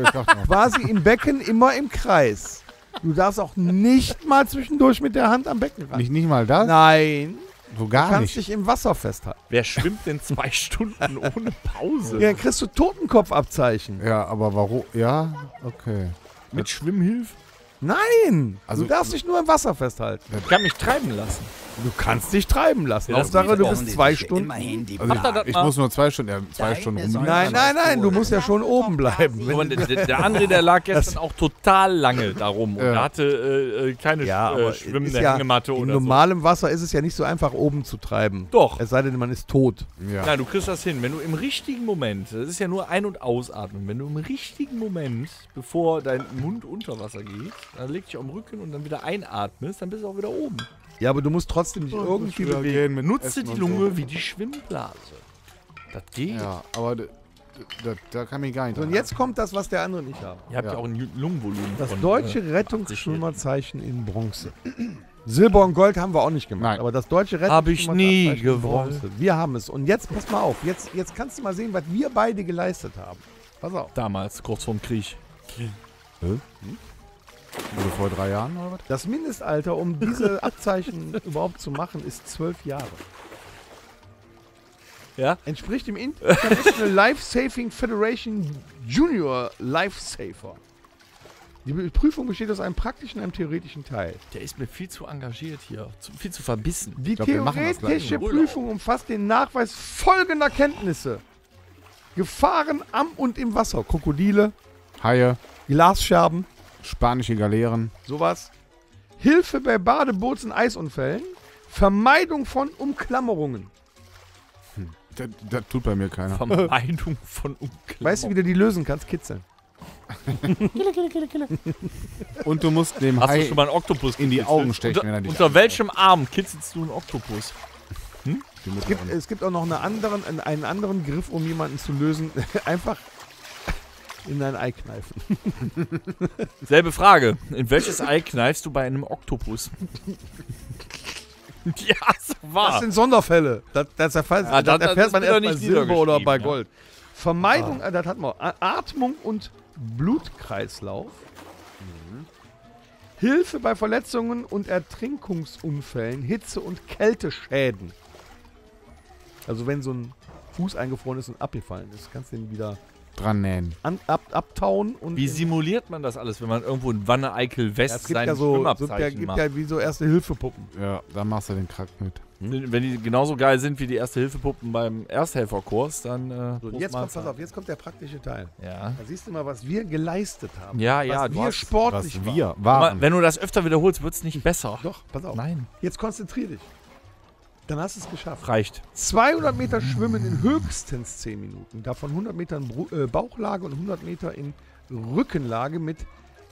Also, quasi im Becken immer im Kreis. Du darfst auch nicht mal zwischendurch mit der Hand am Becken ran. Nicht mal das? Nein. So gar nicht. Du kannst dich im Wasser festhalten. Wer schwimmt denn 2 Stunden ohne Pause? Ja, dann kriegst du Totenkopfabzeichen. Ja, aber warum? Ja, okay. Mit Schwimmhilfe? Nein! Also, du darfst dich nur im Wasser festhalten. Ich kann mich treiben lassen. Du kannst dich treiben lassen. Hauptsache, du bist 2 Stunden. Also ich muss nur 2 Stunden, 2 Stunden rum. Nein, nein, nein, du musst ja schon oben bleiben. Der André, der lag gestern auch total lange da rum. Und er hatte keine schwimmende Hängematte oder so. In normalem Wasser ist es ja nicht so einfach, oben zu treiben. Doch. Es sei denn, man ist tot. Ja. Nein, du kriegst das hin. Wenn du im richtigen Moment, das ist ja nur Ein- und Ausatmen, wenn du im richtigen Moment, bevor dein Mund unter Wasser geht, dann leg dich auf den Rücken und dann wieder einatmest, dann bist du auch wieder oben. Ja, aber du musst trotzdem nicht irgendwie bewegen. Nutze die Lunge wie die Schwimmblase. Das geht. Ja, aber da kann ich gar nicht. Und jetzt kommt das, was der andere nicht hat. Ihr habt ja auch ein Lungenvolumen. Das deutsche Rettungsschwimmerzeichen in Bronze. Silber und Gold haben wir auch nicht gemacht. Nein. Aber das deutsche Rettungsschwimmerzeichen habe ich nie gewonnen. Wir haben es. Und jetzt, pass mal auf. Jetzt kannst du mal sehen, was wir beide geleistet haben. Pass auf. Damals, kurz vorm Krieg. Hm? Also vor 3 Jahren oder was? Das Mindestalter, um diese Abzeichen überhaupt zu machen, ist 12 Jahre. Ja? Entspricht dem International Life Saving Federation Junior Lifesaver. Die Prüfung besteht aus einem praktischen und einem theoretischen Teil. Der ist mir viel zu engagiert hier, viel zu verbissen. Die theoretische Prüfung umfasst den Nachweis folgender Kenntnisse: Gefahren am und im Wasser. Krokodile, Haie, Glasscherben, spanische Galeeren. Sowas. Hilfe bei Badeboots und Eisunfällen. Vermeidung von Umklammerungen. Das tut bei mir keiner. Vermeidung von Umklammerungen. Weißt du, wie du die lösen kannst? Kitzeln. Kille, kille, kille, kille. Und du musst dem Hai schon mal einen Oktopus in die Augen stechen. Unter welchem Arm kitzelst du einen Oktopus? Hm? Es gibt auch noch einen anderen Griff, um jemanden zu lösen. Einfach... in dein Ei kneifen. Selbe Frage. In welches Ei kneifst du bei einem Oktopus? Ja, so wahr. Das sind Sonderfälle. Das erfährt man erst bei Silber oder bei Gold. Ja. Vermeidung, das hatten wir. Atmung und Blutkreislauf. Mhm. Hilfe bei Verletzungen und Ertrinkungsunfällen, Hitze- und Kälteschäden. Also wenn so ein Fuß eingefroren ist und abgefallen ist, kannst du den wieder... dran nähen. Abtauen und... Wie simuliert man das alles, wenn man irgendwo in Wanne-Eickel-West sein Schwimmabzeichen macht? Es gibt ja wie so Erste-Hilfe-Puppen. Ja, da machst du den Krack mit. Hm? Wenn die genauso geil sind wie die Erste-Hilfe-Puppen beim Ersthelferkurs, dann... so, jetzt kommt, pass auf, jetzt kommt der praktische Teil. Ja. Da siehst du mal, was wir geleistet haben. Ja, ja. Was wir sportlich waren. Wenn du das öfter wiederholst, wird es nicht besser. Doch, pass auf. Nein. Jetzt konzentrier dich. Dann hast du es geschafft. Reicht. 200 Meter schwimmen in höchstens 10 Minuten. Davon 100 Meter in Bauchlage und 100 Meter in Rückenlage mit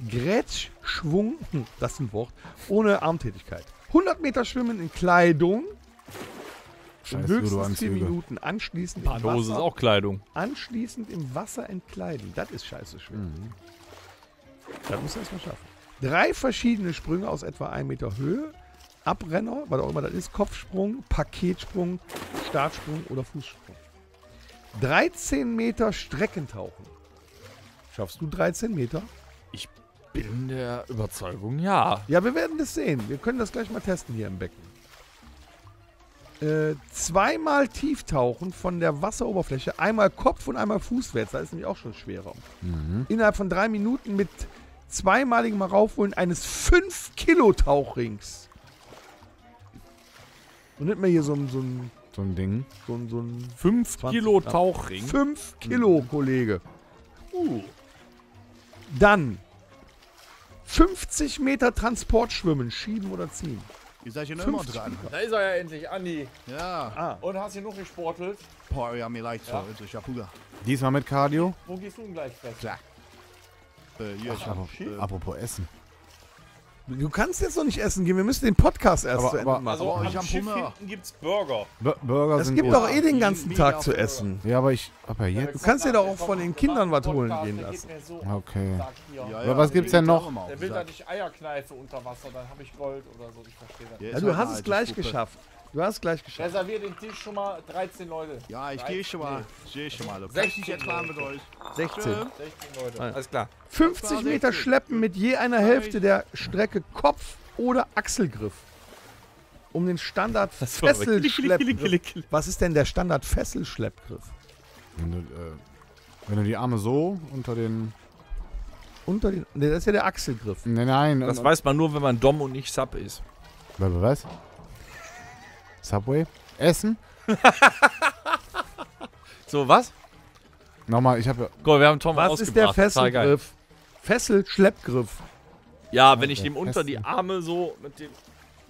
Grätschschwung, das ist ein Wort, ohne Armtätigkeit. 100 Meter schwimmen in Kleidung. Höchstens 4 Minuten. Anschließend im Wasser. Ist auch Kleidung. Anschließend im Wasser entkleiden. Das ist scheiße schwimmen. Das musst du erstmal schaffen. 3 verschiedene Sprünge aus etwa 1 Meter Höhe. Abrenner, was auch immer das ist. Kopfsprung, Paketsprung, Startsprung oder Fußsprung. 13 Meter Streckentauchen. Schaffst du 13 Meter? Ich bin der Überzeugung, ja. Ja, wir werden das sehen. Wir können das gleich mal testen hier im Becken. 2-mal Tieftauchen von der Wasseroberfläche. Einmal Kopf und einmal Fußwärts. Das ist nämlich auch schon schwerer. Innerhalb von 3 Minuten mit zweimaligem Raufholen eines 5-Kilo-Tauchrings. Und nimmt mir hier so ein Ding. So ein 5-Kilo-Tauchring. 5 Kilo, Kollege. Dann 50 Meter Transportschwimmen, schieben oder ziehen. Ihr seid ja immer dran. Da ist er ja endlich, Andi. Ja. Und hast hier noch gesportelt? Boah, ja, mir leicht so. Ich hab Hunger. Diesmal mit Cardio. Wo gehst du denn gleich fest? Klar. Hier, apropos Essen. Du kannst jetzt noch nicht essen gehen, wir müssen den Podcast erst zu Ende machen. Also ich hab Hunger. Hinten gibt's Burger. Burger sind gut. Es gibt doch den ganzen Tag zu essen. Ja, aber ich hab ja jetzt... Du kannst dir doch auch von den Kindern was holen gehen lassen. Okay. Aber was gibt's denn noch? Der will da nicht Eierkneife unter Wasser, dann hab ich Gold oder so, ich verstehe das nicht. Ja, du hast es gleich geschafft. Du hast es gleich geschafft. Reservier den Tisch schon mal, 13 Leute. Ja, ich gehe schon mal. Ich gehe schon mal. 16 mit euch. 16. 16 Leute. Alles klar. 50 Meter Schleppen mit je einer Hälfte der Strecke Kopf- oder Achselgriff. Um den Standard Fesselschleppgriff. Was ist denn der Standard Fesselschleppgriff? Wenn du die Arme so unter den... Ne, das ist ja der Achselgriff. Nein, nein. Das weiß man nur, wenn man Dom und nicht Sub ist. Was? Subway? Essen? So, was? Nochmal, ich habe ja... Guck, wir haben Tom was ausgebracht. Was ist der Fesselgriff? Fesselschleppgriff. Ja, wenn ich dem unter die Arme so mit dem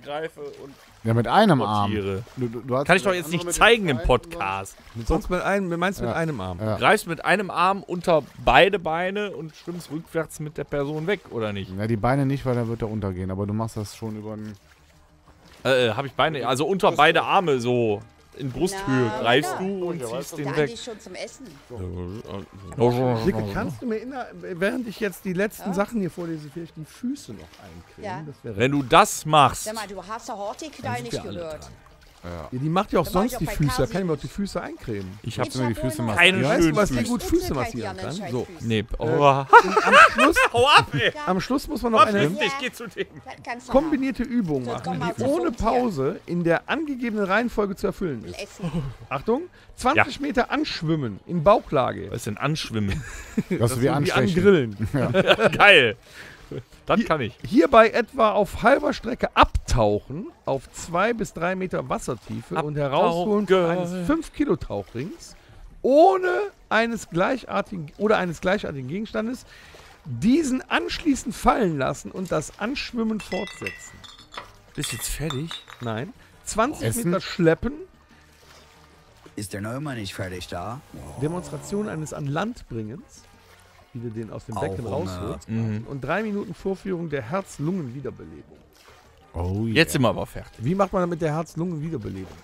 greife und... Ja, mit einem portiere. Arm. Du kann ich doch jetzt nicht zeigen im Podcast. Sonst mit einem, meinst du mit einem Arm? Ja. Greifst mit einem Arm unter beide Beine und schwimmst rückwärts mit der Person weg, oder nicht? Ja, die Beine nicht, weil dann wird er untergehen, aber du machst das schon über einen... hab ich Beine, also unter beide Arme so in Brusthöhe greifst du und ziehst den weg. Schon zum Essen. Dicke, kannst du mir während ich jetzt die letzten Sachen hier vorlese, vielleicht die Füße noch eincremen? Ja. Wenn du das machst. Sag mal, du hast doch Horti-Knall nicht gehört. Ja. Ja, die macht ja auch sonst die Füße, da kann ich mir auch die Füße eincremen. Ich hab mir die Füße massiert. Weißt du, was die gut Füße massieren kann? So. Nee, am Schluss muss man noch eine kombinierte Übung machen, die ohne Pause in der angegebenen Reihenfolge zu erfüllen ist. Achtung, 20 Meter anschwimmen in Bauchlage. Was ist denn anschwimmen? Das ist wie angrillen. Geil. Das kann ich. Hierbei etwa auf halber Strecke abtauchen, auf 2 bis 3 Meter Wassertiefe und herausholen eines 5-Kilo-Tauchrings ohne eines gleichartigen Gegenstandes, diesen anschließend fallen lassen und das Anschwimmen fortsetzen. Bist jetzt fertig? Nein. 20 Meter schleppen. Ist der Neumann nicht fertig da? Demonstration eines an Land bringens. Wie du den aus dem Becken rausholst. Und 3 Minuten Vorführung der Herz-Lungen-Wiederbelebung. Oh, yeah. Jetzt sind wir aber fertig. Wie macht man das mit der Herz-Lungen-Wiederbelebung?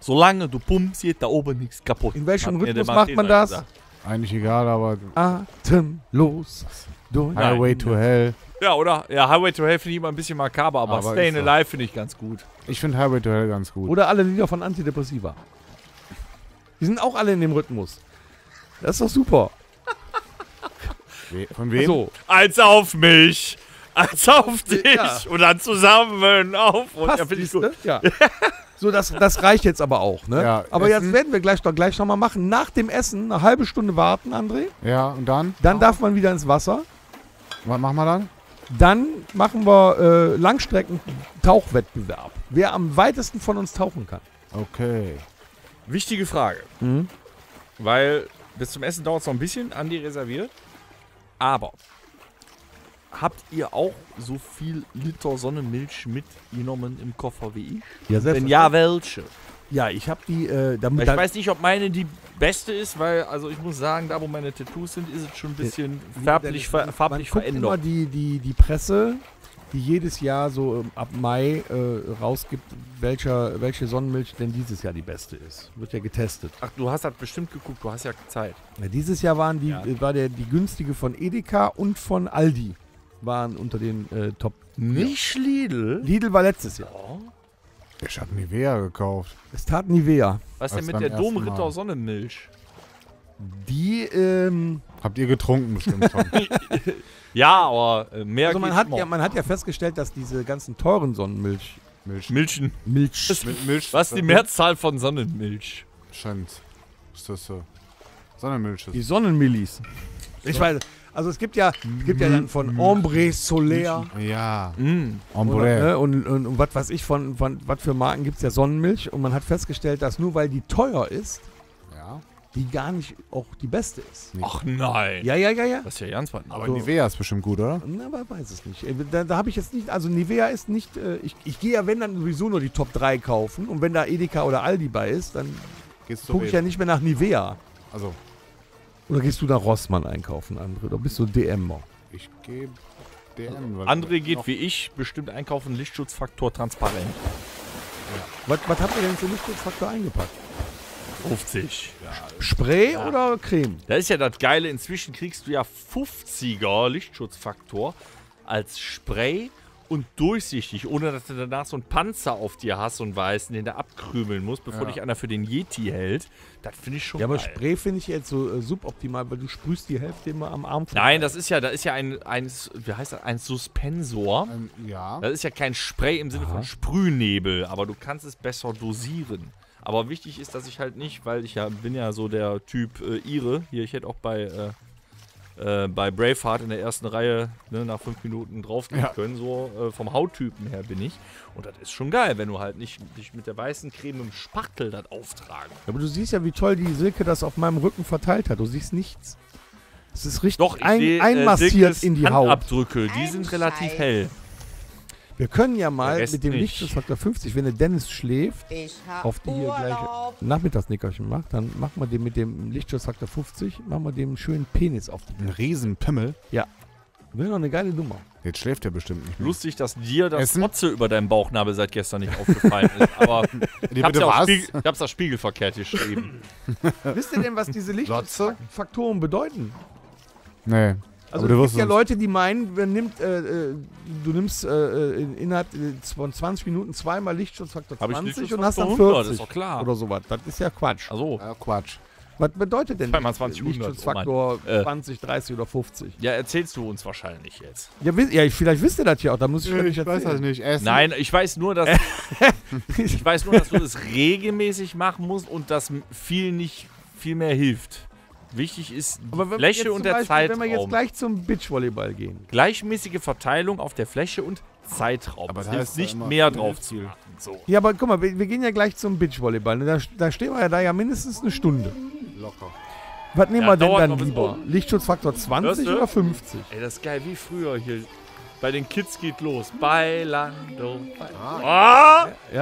Solange du pumpst, geht da oben nichts kaputt. In welchem Rhythmus macht man das? Gesagt. Eigentlich egal, aber... Atemlos. Highway to Hell. Ja, oder? Ja, Highway to Hell finde ich immer ein bisschen makaber, aber Stayin' Alive finde ich ganz gut. Ich finde Highway to Hell ganz gut. Oder alle Lieder von Antidepressiva. Die sind auch alle in dem Rhythmus. Das ist doch super. Von wem? So. Als auf mich, als auf dich und dann zusammen auf und ja. So, das reicht jetzt aber auch, ne? Ja, aber jetzt werden wir gleich nochmal machen. Nach dem Essen eine halbe Stunde warten, André. Ja, und dann? Dann darf man wieder ins Wasser. Was machen wir dann? Dann machen wir Langstrecken-Tauchwettbewerb. Wer am weitesten von uns tauchen kann. Okay. Wichtige Frage. Weil... Bis zum Essen dauert es noch ein bisschen, Andi reserviert. Aber habt ihr auch so viel Liter Sonnenmilch mitgenommen im Koffer wie ich? Ja, selbstverständlich. Wenn ja, welche? Ja, ich habe die... ich weiß nicht, ob meine die beste ist, weil also ich muss sagen, da wo meine Tattoos sind, ist es schon ein bisschen farblich verändert. Man guckt immer die Presse... die jedes Jahr so ab Mai rausgibt, welche Sonnenmilch denn dieses Jahr die beste ist. Wird ja getestet. Ach, du hast halt bestimmt geguckt, du hast ja Zeit. Ja, dieses Jahr waren die günstige von Edeka und von Aldi waren unter den Top. Nicht Lidl? Lidl war letztes Jahr. Oh. Ich habe Nivea gekauft. Es tat Nivea. Was denn mit der Domritter Sonnenmilch? Die, habt ihr getrunken bestimmt schon. Ja, aber mehr also man hat ja festgestellt, dass diese ganzen teuren Sonnenmilch... Milch. Was ist die Mehrzahl von Sonnenmilch? Scheint. Ist das so? Sonnenmilch ist... Die Sonnenmillis. Ich weiß... Also es gibt ja, dann von Ombre Solaire. Ja. Ombre. Und was weiß ich, von was für Marken gibt es ja Sonnenmilch. Und man hat festgestellt, dass nur weil die teuer ist, die gar nicht auch die beste ist. Nee. Ach nein. Ja. Das ist ja ernsthaft. Aber also, Nivea ist bestimmt gut, oder? Na, aber weiß es nicht. Da habe ich jetzt nicht, also Nivea ist nicht, ich gehe ja, wenn dann sowieso nur die Top 3 kaufen. Und wenn da Edeka oder Aldi bei ist, dann gucke ich ja nicht mehr nach Nivea. Also. Oder gehst du da Rossmann einkaufen, André? Oder bist du DMer? Ich gehe DM. Weil André geht wie ich bestimmt einkaufen, Lichtschutzfaktor transparent. Ja. Was habt ihr denn für Lichtschutzfaktor eingepackt? 50. Ja. Spray oder Creme? Das ist ja das Geile. Inzwischen kriegst du ja 50er Lichtschutzfaktor als Spray und durchsichtig, ohne dass du danach so einen Panzer auf dir hast, so einen weißen, den du abkrümeln musst, bevor dich einer für den Yeti hält. Das finde ich schon geil. Ja, aber Spray finde ich jetzt so suboptimal, weil du sprühst die Hälfte immer am Arm. Nein, das ist ja ein Suspensor. Das ist ja kein Spray im Sinne von Sprühnebel, aber du kannst es besser dosieren. Aber wichtig ist, dass ich halt nicht, weil ich bin ja so der Typ Ire. Hier, ich hätte auch bei Braveheart in der ersten Reihe nach 5 Minuten draufgehen können. So vom Hauttypen her bin ich. Und das ist schon geil, wenn du halt nicht dich mit der weißen Creme im Spachtel das auftragen. Aber du siehst ja, wie toll die Silke das auf meinem Rücken verteilt hat. Du siehst nichts. Es ist richtig einmassiert in die Haut. Handabdrücke, die sind relativ hell. Wir können ja mal mit dem Lichtschutzfaktor 50, wenn der Dennis schläft, auf die hier gleich Nachmittagsnickerchen macht, dann machen wir den mit dem Lichtschutzfaktor 50, machen wir dem schönen Penis auf den. Einen Riesenpimmel? Ja. Wäre doch eine geile Nummer. Jetzt schläft er bestimmt nicht mehr. Lustig, dass dir das Motze über deinem Bauchnabel seit gestern nicht aufgefallen ist, aber ich hab's da spiegelverkehrt geschrieben. Wisst ihr denn, was diese Lichtschutzfaktoren bedeuten? Nee. Also es gibt ja Leute, die meinen, du nimmst innerhalb von 20 Minuten zweimal Lichtschutzfaktor 20 und hast dann 40 100, ist doch klar. Oder sowas. Das ist ja Quatsch. Also Quatsch. Was bedeutet denn 20, Lichtschutzfaktor 20, 30 oder 50? Ja, erzählst du uns wahrscheinlich jetzt. Ja, vielleicht wisst ihr das ja auch. Da muss ich nicht erzählen. Ich weiß das nicht. Essen. Nein, ich weiß nur, dass du das regelmäßig machen musst und dass viel mehr hilft. Wichtig ist die Fläche und der Zeitraum. Wenn wir jetzt gleich zum Beachvolleyball gehen. Gleichmäßige Verteilung auf der Fläche und Zeitraum. Aber das heißt nicht mehr drauf zielen. So. Ja, aber guck mal, wir gehen ja gleich zum Beachvolleyball. Da stehen wir ja mindestens eine Stunde. Locker. Was nehmen wir denn dann lieber? Lichtschutzfaktor 20 oder 50? Ey, das ist geil wie früher hier. Bei den Kids geht los. Bailando.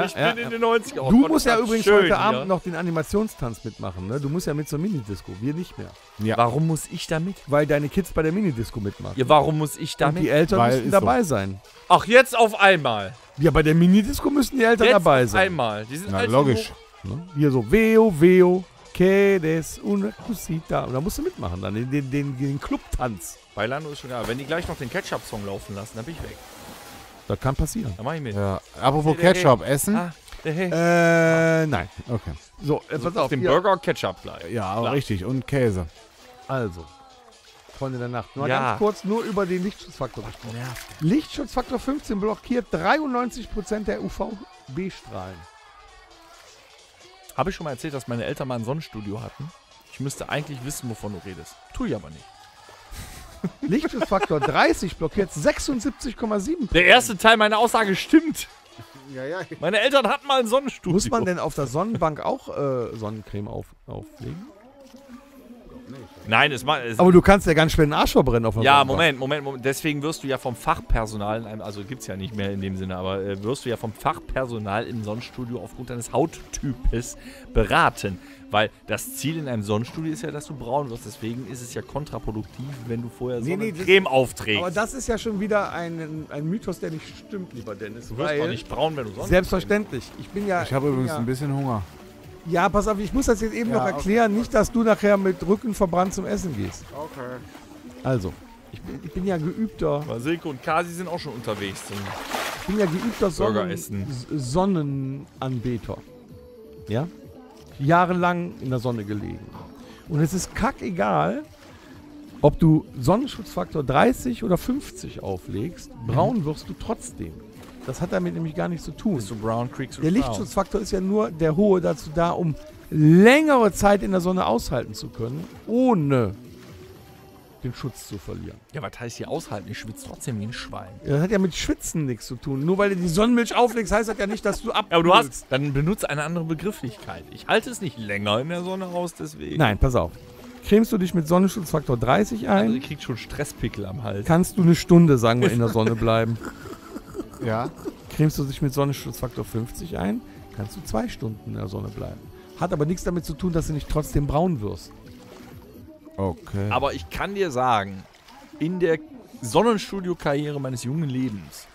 Ich bin in den 90ern. Oh, du musst ja übrigens heute Abend noch den Animationstanz mitmachen. Ne? Du musst ja mit zur Minidisco. Wir nicht mehr. Ja. Warum muss ich da mit? Weil deine Kids bei der Minidisco mitmachen. Ja, warum muss ich da mit? Die Eltern müssen dabei sein. Ach, jetzt auf einmal. Ja, bei der Minidisco müssen die Eltern dabei sein. Jetzt einmal. Die sind halt logisch. Hier so, Veo, Veo, Quedes, una cosita. Und da musst du mitmachen, dann den Clubtanz. Bailando ist schon geil. Wenn die gleich noch den Ketchup-Song laufen lassen, dann bin ich weg. Das kann passieren. Da mach ich mit. Ja. Apropos Ketchup, essen? Nein. Okay. So, jetzt pass auf. Den Burger Ketchup gleich. Ja, aber richtig. Und Käse. Also. Freunde der Nacht. Nur ganz kurz nur über den Lichtschutzfaktor. Lichtschutzfaktor 15 blockiert 93% der UVB-Strahlen. Habe ich schon mal erzählt, dass meine Eltern mal ein Sonnenstudio hatten? Ich müsste eigentlich wissen, wovon du redest. Tue ich aber nicht. Lichtschutzfaktor 30 blockiert 76,7%. Der erste Teil meiner Aussage stimmt. Ja. Meine Eltern hatten mal ein Sonnenstudio. Muss man denn auf der Sonnenbank auch Sonnencreme auflegen? Nein, es macht. Aber du kannst ja ganz schnell den Arsch verbrennen auf der Rennbahn. Ja, Moment. Deswegen wirst du ja vom Fachpersonal, also gibt's ja nicht mehr in dem Sinne, aber wirst du ja vom Fachpersonal im Sonnenstudio aufgrund deines Hauttypes beraten. Weil das Ziel in einem Sonnenstudio ist ja, dass du braun wirst. Deswegen ist es ja kontraproduktiv, wenn du vorher Sonnencreme aufträgst. Aber das ist ja schon wieder ein Mythos, der nicht stimmt, lieber Dennis. Du wirst doch nicht braun, wenn du Sonnencreme. Selbstverständlich. Ich habe übrigens ein bisschen Hunger. Ja, pass auf, ich muss das jetzt eben noch erklären. Okay. Nicht, dass du nachher mit Rücken verbrannt zum Essen gehst. Okay. Also, ich bin ja geübter... Silke und Kasi sind auch schon unterwegs. Ich bin ja geübter Sonnenanbeter. Ja? Jahrelang in der Sonne gelegen. Und es ist kackegal, ob du Sonnenschutzfaktor 30 oder 50 auflegst, braun wirst du trotzdem. Das hat damit nämlich gar nichts zu tun. Der Lichtschutzfaktor ist ja nur der hohe dazu da, um längere Zeit in der Sonne aushalten zu können, ohne den Schutz zu verlieren. Ja, was heißt hier aushalten? Ich schwitze trotzdem wie ein Schwein. Ja, das hat ja mit Schwitzen nichts zu tun. Nur weil du die Sonnenmilch auflegst, heißt das ja nicht, dass du ab. Ja, aber du hast, dann benutzt eine andere Begrifflichkeit. Ich halte es nicht länger in der Sonne aus, deswegen. Nein, pass auf. Cremst du dich mit Sonnenschutzfaktor 30 ein? Also, du kriegst schon Stresspickel am Hals. Kannst du eine Stunde, sagen wir, in der Sonne bleiben. Ja. Cremst du dich mit Sonnenschutzfaktor 50 ein, kannst du 2 Stunden in der Sonne bleiben. Hat aber nichts damit zu tun, dass du nicht trotzdem braun wirst. Okay. Aber ich kann dir sagen, in der Sonnenstudio-Karriere meines jungen Lebens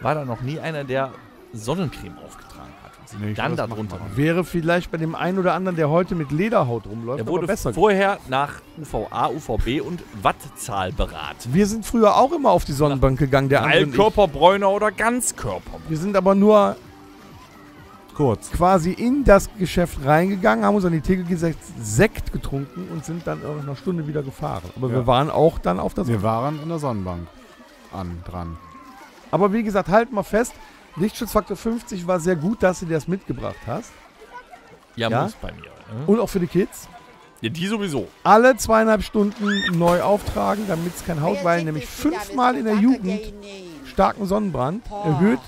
war da noch nie einer, der Sonnencreme aufgetragen hat. Nee, dann darunter. Wäre vielleicht bei dem einen oder anderen, der heute mit Lederhaut rumläuft, der wurde aber besser vorher nach UVA, UVB und Wattzahl beraten. Wir sind früher auch immer auf die Sonnenbank gegangen, der andere. Teilkörperbräuner oder Ganzkörperbräuner. Wir sind aber nur kurz quasi in das Geschäft reingegangen, haben uns an die Theke gesetzt, Sekt getrunken und sind dann nach einer Stunde wieder gefahren. Aber wir waren auch dann auf der Sonnenbank. Wir waren in der Sonnenbank dran. Aber wie gesagt, halt mal fest, Lichtschutzfaktor 50 war sehr gut, dass du dir das mitgebracht hast. Ja, muss bei mir. Ne? Und auch für die Kids. Ja, die sowieso. Alle 2,5 Stunden neu auftragen, damit es kein Hautweilen, nämlich 5-mal in der Jugend starken Sonnenbrand erhöht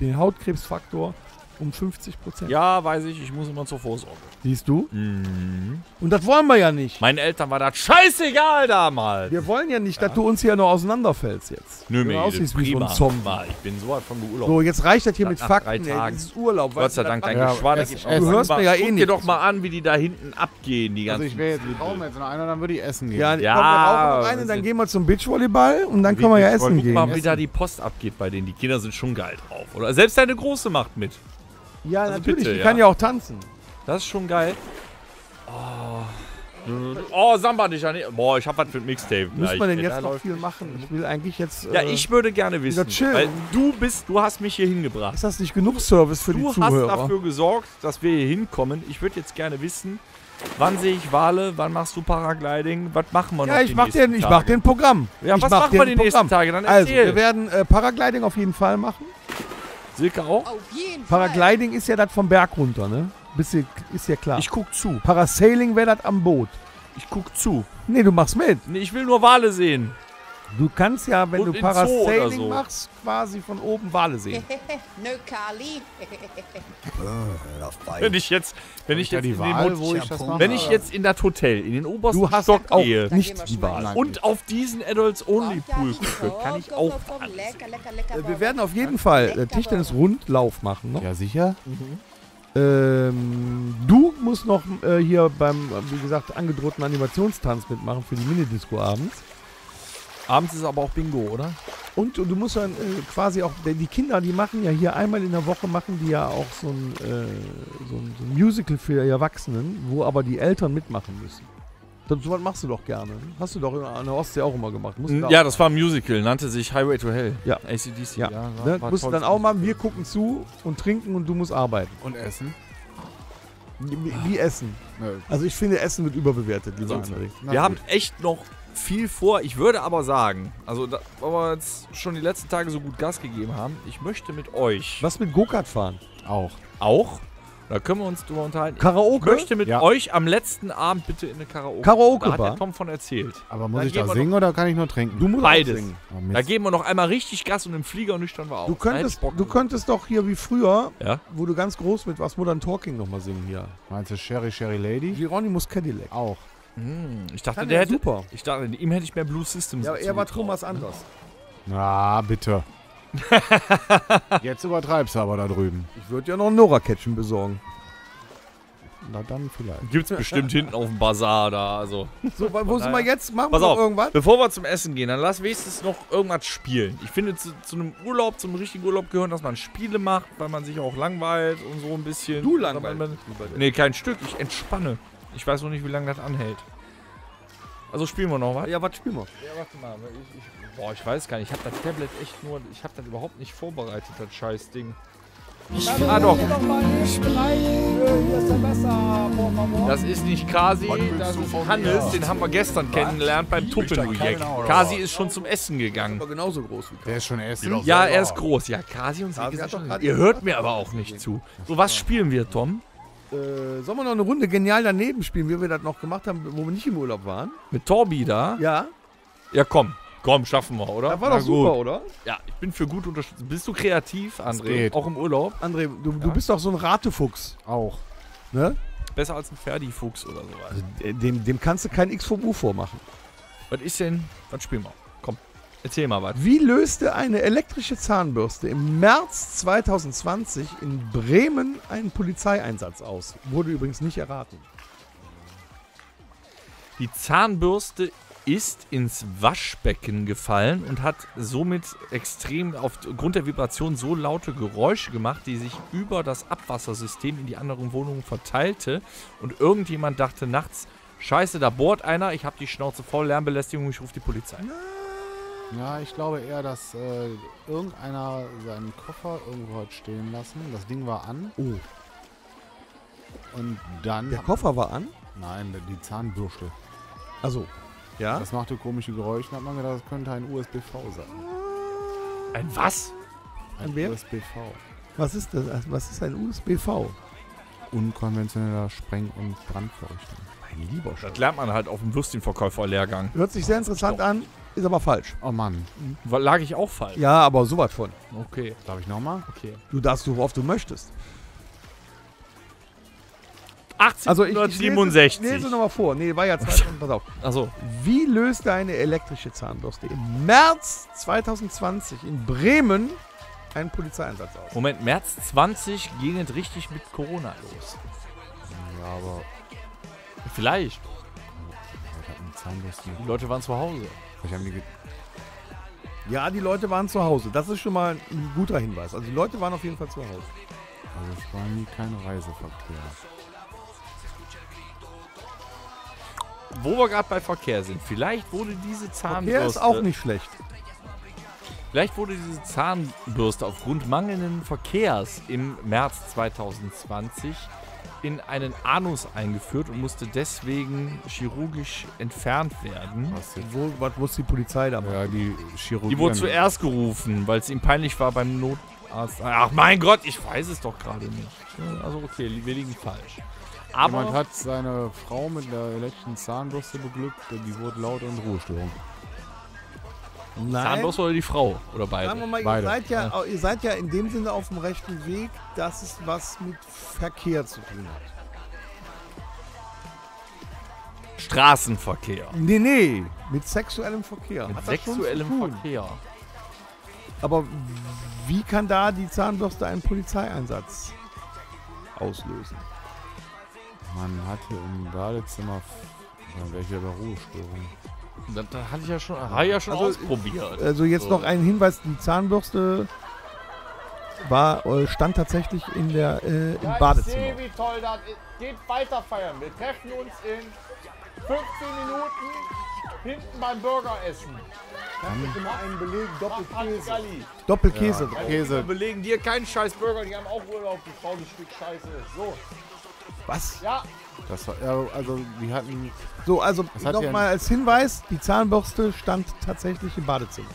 den Hautkrebsfaktor um 50%. Ja, weiß ich, ich muss immer zur Vorsorge. Siehst du? Mhm. Und das wollen wir ja nicht. Meinen Eltern war das scheißegal damals. Wir wollen ja nicht, dass du uns hier noch auseinanderfällst jetzt. Nö, mir aussiehst wie so ein Zombie. Ich bin so weit vom Urlaub. So, jetzt reicht das hier mit Fakten. Das ist Urlaub. Gott sei Dank, dein Geschwader geht auch. Du hörst mir ja eh nicht. Guck dir doch mal an, wie die da hinten abgehen, die ganzen. Also ich wäre jetzt noch einer, dann würde ich essen gehen. Ja, wir brauchen noch einen, dann gehen wir zum Beachvolleyball und dann können wir ja essen gehen. Guck mal, wie da die Post abgeht bei denen. Die Kinder sind schon geil drauf. Oder selbst deine Große macht mit. Ja, also natürlich, bitte, die kann ja auch tanzen. Das ist schon geil. Oh, Samba nicht an. Boah, ich hab was für ein Mixtape. Muss man denn jetzt noch viel machen? Ich will eigentlich jetzt... ja, ich würde gerne wissen, weil du hast mich hier hingebracht. Ist das nicht genug Service für die Zuhörer? Du hast dafür gesorgt, dass wir hier hinkommen. Ich würde jetzt gerne wissen, wann sehe ich Wale, wann machst du Paragliding, was machen wir noch die nächsten Tage? Ich mach den Programm. Ja, was machen wir die nächsten Tage? Dann erzähl. Also, wir werden Paragliding auf jeden Fall machen. Silke auch? Auf jeden Fall. Paragliding ist ja das vom Berg runter, ne? Ist ja klar. Ich guck zu. Parasailing wäre das am Boot. Ich guck zu. Nee, du machst mit. Nee, ich will nur Wale sehen. Du kannst ja, wenn du Parasailing machst, quasi von oben Wale sehen. Nö, Kali. Wenn ich jetzt in das Hotel, in den obersten Stock gehe, nicht die Wale. Und auf diesen Adults-Only-Pool kann ich auch Wale sehen. Wir werden auf jeden Fall Tischtennis-Rundlauf machen. Ne? Ja, sicher. Mhm. Du musst noch hier beim, wie gesagt, angedrohten Animationstanz mitmachen für die Minidisco abends. Abends ist aber auch Bingo, oder? Und du musst dann quasi auch, denn die Kinder, die machen ja hier einmal in der Woche, machen die ja auch so ein Musical für die Erwachsenen, wo aber die Eltern mitmachen müssen. So was machst du doch gerne. Hast du doch an der Ostsee auch immer gemacht. Ja, das war ein Musical, nannte sich Highway to Hell. Ja. ACDC. Ja. Ja, musst du dann auch mal, wir gucken zu und trinken und du musst arbeiten. Und essen? Wie essen? Also ich finde, Essen wird überbewertet. Wir haben echt noch viel vor. Ich würde aber sagen, also da wir jetzt schon die letzten Tage so gut Gas gegeben haben, ich möchte mit euch... Was mit Go-Kart fahren? Auch. Auch? Da können wir uns drüber unterhalten. Karaoke? Ich möchte mit euch am letzten Abend bitte in eine Karaoke-Bar. Da hat der Tom von erzählt. Aber muss ich da singen oder kann ich nur trinken? Du musst beides. Singen. Oh, da geben wir noch einmal richtig Gas und im Flieger nüchtern wir auch. Du könntest doch hier wie früher, wo du ganz groß mit warst, Modern Talking nochmal singen hier. Meinst du Sherry Sherry Lady? Hieronymus Cadillac. Auch. Ich dachte, der hätte... Super. Ich dachte, ihm hätte ich mehr Blue Systems. Ja, aber er war Thomas anders. Na, bitte. Jetzt übertreibst du aber da drüben. Ich würde ja noch ein Nora-Kätzchen besorgen. Na dann vielleicht. Gibt's bestimmt hinten auf dem Bazar da, also. So, wo sind wir jetzt? Machen wir irgendwas? Bevor wir zum Essen gehen, dann lass wenigstens noch irgendwas spielen. Ich finde, zu einem Urlaub, zum richtigen Urlaub gehören, dass man Spiele macht, weil man sich auch langweilt und so ein bisschen. Du langweilst? Nee, kein Stück. Ich entspanne. Ich weiß noch nicht, wie lange das anhält. Also spielen wir noch was? Ja, was spielen wir? Ja, warte mal. Boah, ich weiß gar nicht. Ich hab das Tablet echt nur... Ich hab das überhaupt nicht vorbereitet, das scheiß Ding. Ah, doch. Das ist nicht Kasi, das ist Hannes. Den haben wir gestern kennengelernt beim Tuppen-Reject. Kasi ist schon zum Essen gegangen. Der ist aber genauso groß wie Kasi. Der ist schon essen? Ja, er ist groß. Ja, Kasi und Sigi sind schon... Ihr hört mir aber auch nicht zu. So, was spielen wir, Tom? Sollen wir noch eine Runde genial daneben spielen, wie wir das noch gemacht haben, wo wir nicht im Urlaub waren? Mit Torbi da? Ja. Ja, komm. Komm, schaffen wir, oder? Das war doch super, oder? Ja, ich bin für gut unterstützt. Bist du kreativ, André? Auch im Urlaub? André, du bist doch so ein Ratefuchs. Auch. Ne? Besser als ein Ferdi-Fuchs oder sowas. Also, dem kannst du kein X vom U vormachen. Was ist denn? Dann spielen wir. Komm, erzähl mal was. Wie löste eine elektrische Zahnbürste im März 2020 in Bremen einen Polizeieinsatz aus? Wurde übrigens nicht erraten. Die Zahnbürste ist ins Waschbecken gefallen und hat somit extrem aufgrund der Vibration so laute Geräusche gemacht, die sich über das Abwassersystem in die anderen Wohnungen verteilte. Und irgendjemand dachte nachts, scheiße, da bohrt einer, ich habe die Schnauze voll, Lärmbelästigung, ich rufe die Polizei. Ja, ich glaube eher, dass irgendeiner seinen Koffer irgendwo hat stehen lassen. Das Ding war an. Oh. Und dann... Der Koffer war an? Nein, die Zahnbürste. Also. Ja? Das machte komische Geräusche und hat man gedacht, das könnte ein USBV sein. Ein was? Ein USBV. Was ist das? Was ist ein USBV? Unkonventioneller Spreng- und Brandverrichtung. Mein lieber Scheiß. Das lernt man halt auf dem Würstchenverkäufer-Lehrgang. Hört sich sehr interessant an, ist aber falsch. Oh Mann. Lag ich auch falsch? Ja, aber sowas von. Okay. Darf ich nochmal? Okay. Du darfst so oft du möchtest. 1867. Also ich lese nochmal vor. Nee, war ja 2000. Pass auf. Ach so. Wie löste eine elektrische Zahnbürste im März 2020 in Bremen einen Polizeieinsatz aus? Moment, März 20 ging es richtig mit Corona los. Ja, aber... Vielleicht. Die Leute waren zu Hause. Ja, die Leute waren zu Hause. Das ist schon mal ein guter Hinweis. Also die Leute waren auf jeden Fall zu Hause. Also es war nie kein Reiseverkehr. Wo wir gerade bei Verkehr sind, vielleicht wurde diese Zahnbürste... Verkehr ist auch nicht schlecht. Vielleicht wurde diese Zahnbürste aufgrund mangelnden Verkehrs im März 2020 in einen Anus eingeführt und musste deswegen chirurgisch entfernt werden. Was muss die Polizei da machen? Ja, die wurde zuerst gerufen, weil es ihm peinlich war beim Notarzt. Ach mein Gott, ich weiß es doch gerade nicht. Also okay, wir liegen falsch. Aber jemand hat seine Frau mit der elektrischen Zahnbürste beglückt, die wurde laut und Ruhestörung. Nein. Zahnbürste oder die Frau? Oder beide? Sagen wir mal, beide. Ihr seid ja in dem Sinne auf dem rechten Weg, dass es was mit Verkehr zu tun hat. Straßenverkehr. Nee, nee. Mit sexuellem Verkehr. Mit sexuellem Verkehr. Aber wie kann da die Zahnbürste einen Polizeieinsatz auslösen? Man hatte im Badezimmer welche Ruhestörung. Das hatte ich ja schon, also, ausprobiert. Also jetzt noch ein Hinweis, die Zahnbürste stand tatsächlich in der, im Badezimmer. Ich sehe, wie toll das ist. Geht weiter feiern. Wir treffen uns in 15 Minuten hinten beim Burgeressen. Kannst du mal einen Beleg Doppelkäse? Doppelkäse. Ja, Käse. Belegen dir keinen scheiß Burger, die haben auch Urlaub, die Frau, die Stück Scheiße ist. So. Was? Ja. Das war, also wir hatten... So, also nochmal als Hinweis, die Zahnbürste stand tatsächlich im Badezimmer.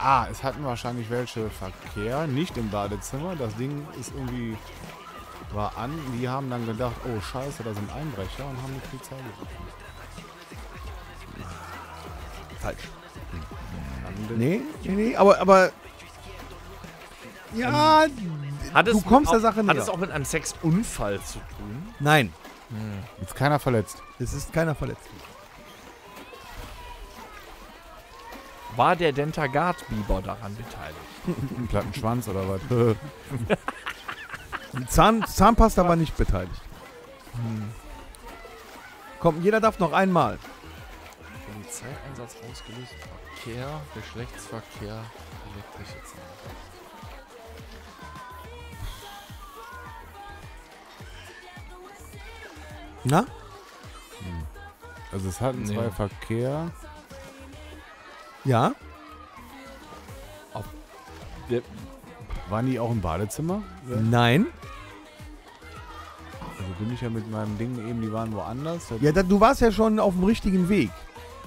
Ah, es hatten wahrscheinlich welche Verkehr, nicht im Badezimmer. Das Ding ist irgendwie... war an. Die haben dann gedacht, oh scheiße, da sind Einbrecher und haben die Polizei gerufen. Falsch. Nee, aber... Ja, Du kommst der Sache näher. Hat es auch mit einem Sexunfall zu tun? Nein. Ist keiner verletzt. Es ist keiner verletzt. War der Dentagard-Biber daran beteiligt? Einen glatten Schwanz oder was? Zahnpasta war nicht beteiligt. Komm, jeder darf noch einmal. Polizeieinsatz ausgelöst, Verkehr, Geschlechtsverkehr, elektrische Zahnpasta. Na? Also es hatten zwei Verkehr. Ja? Waren die auch im Badezimmer? Nein. Also bin ich ja mit meinem Ding eben, die waren woanders. Ja, du warst ja schon auf dem richtigen Weg.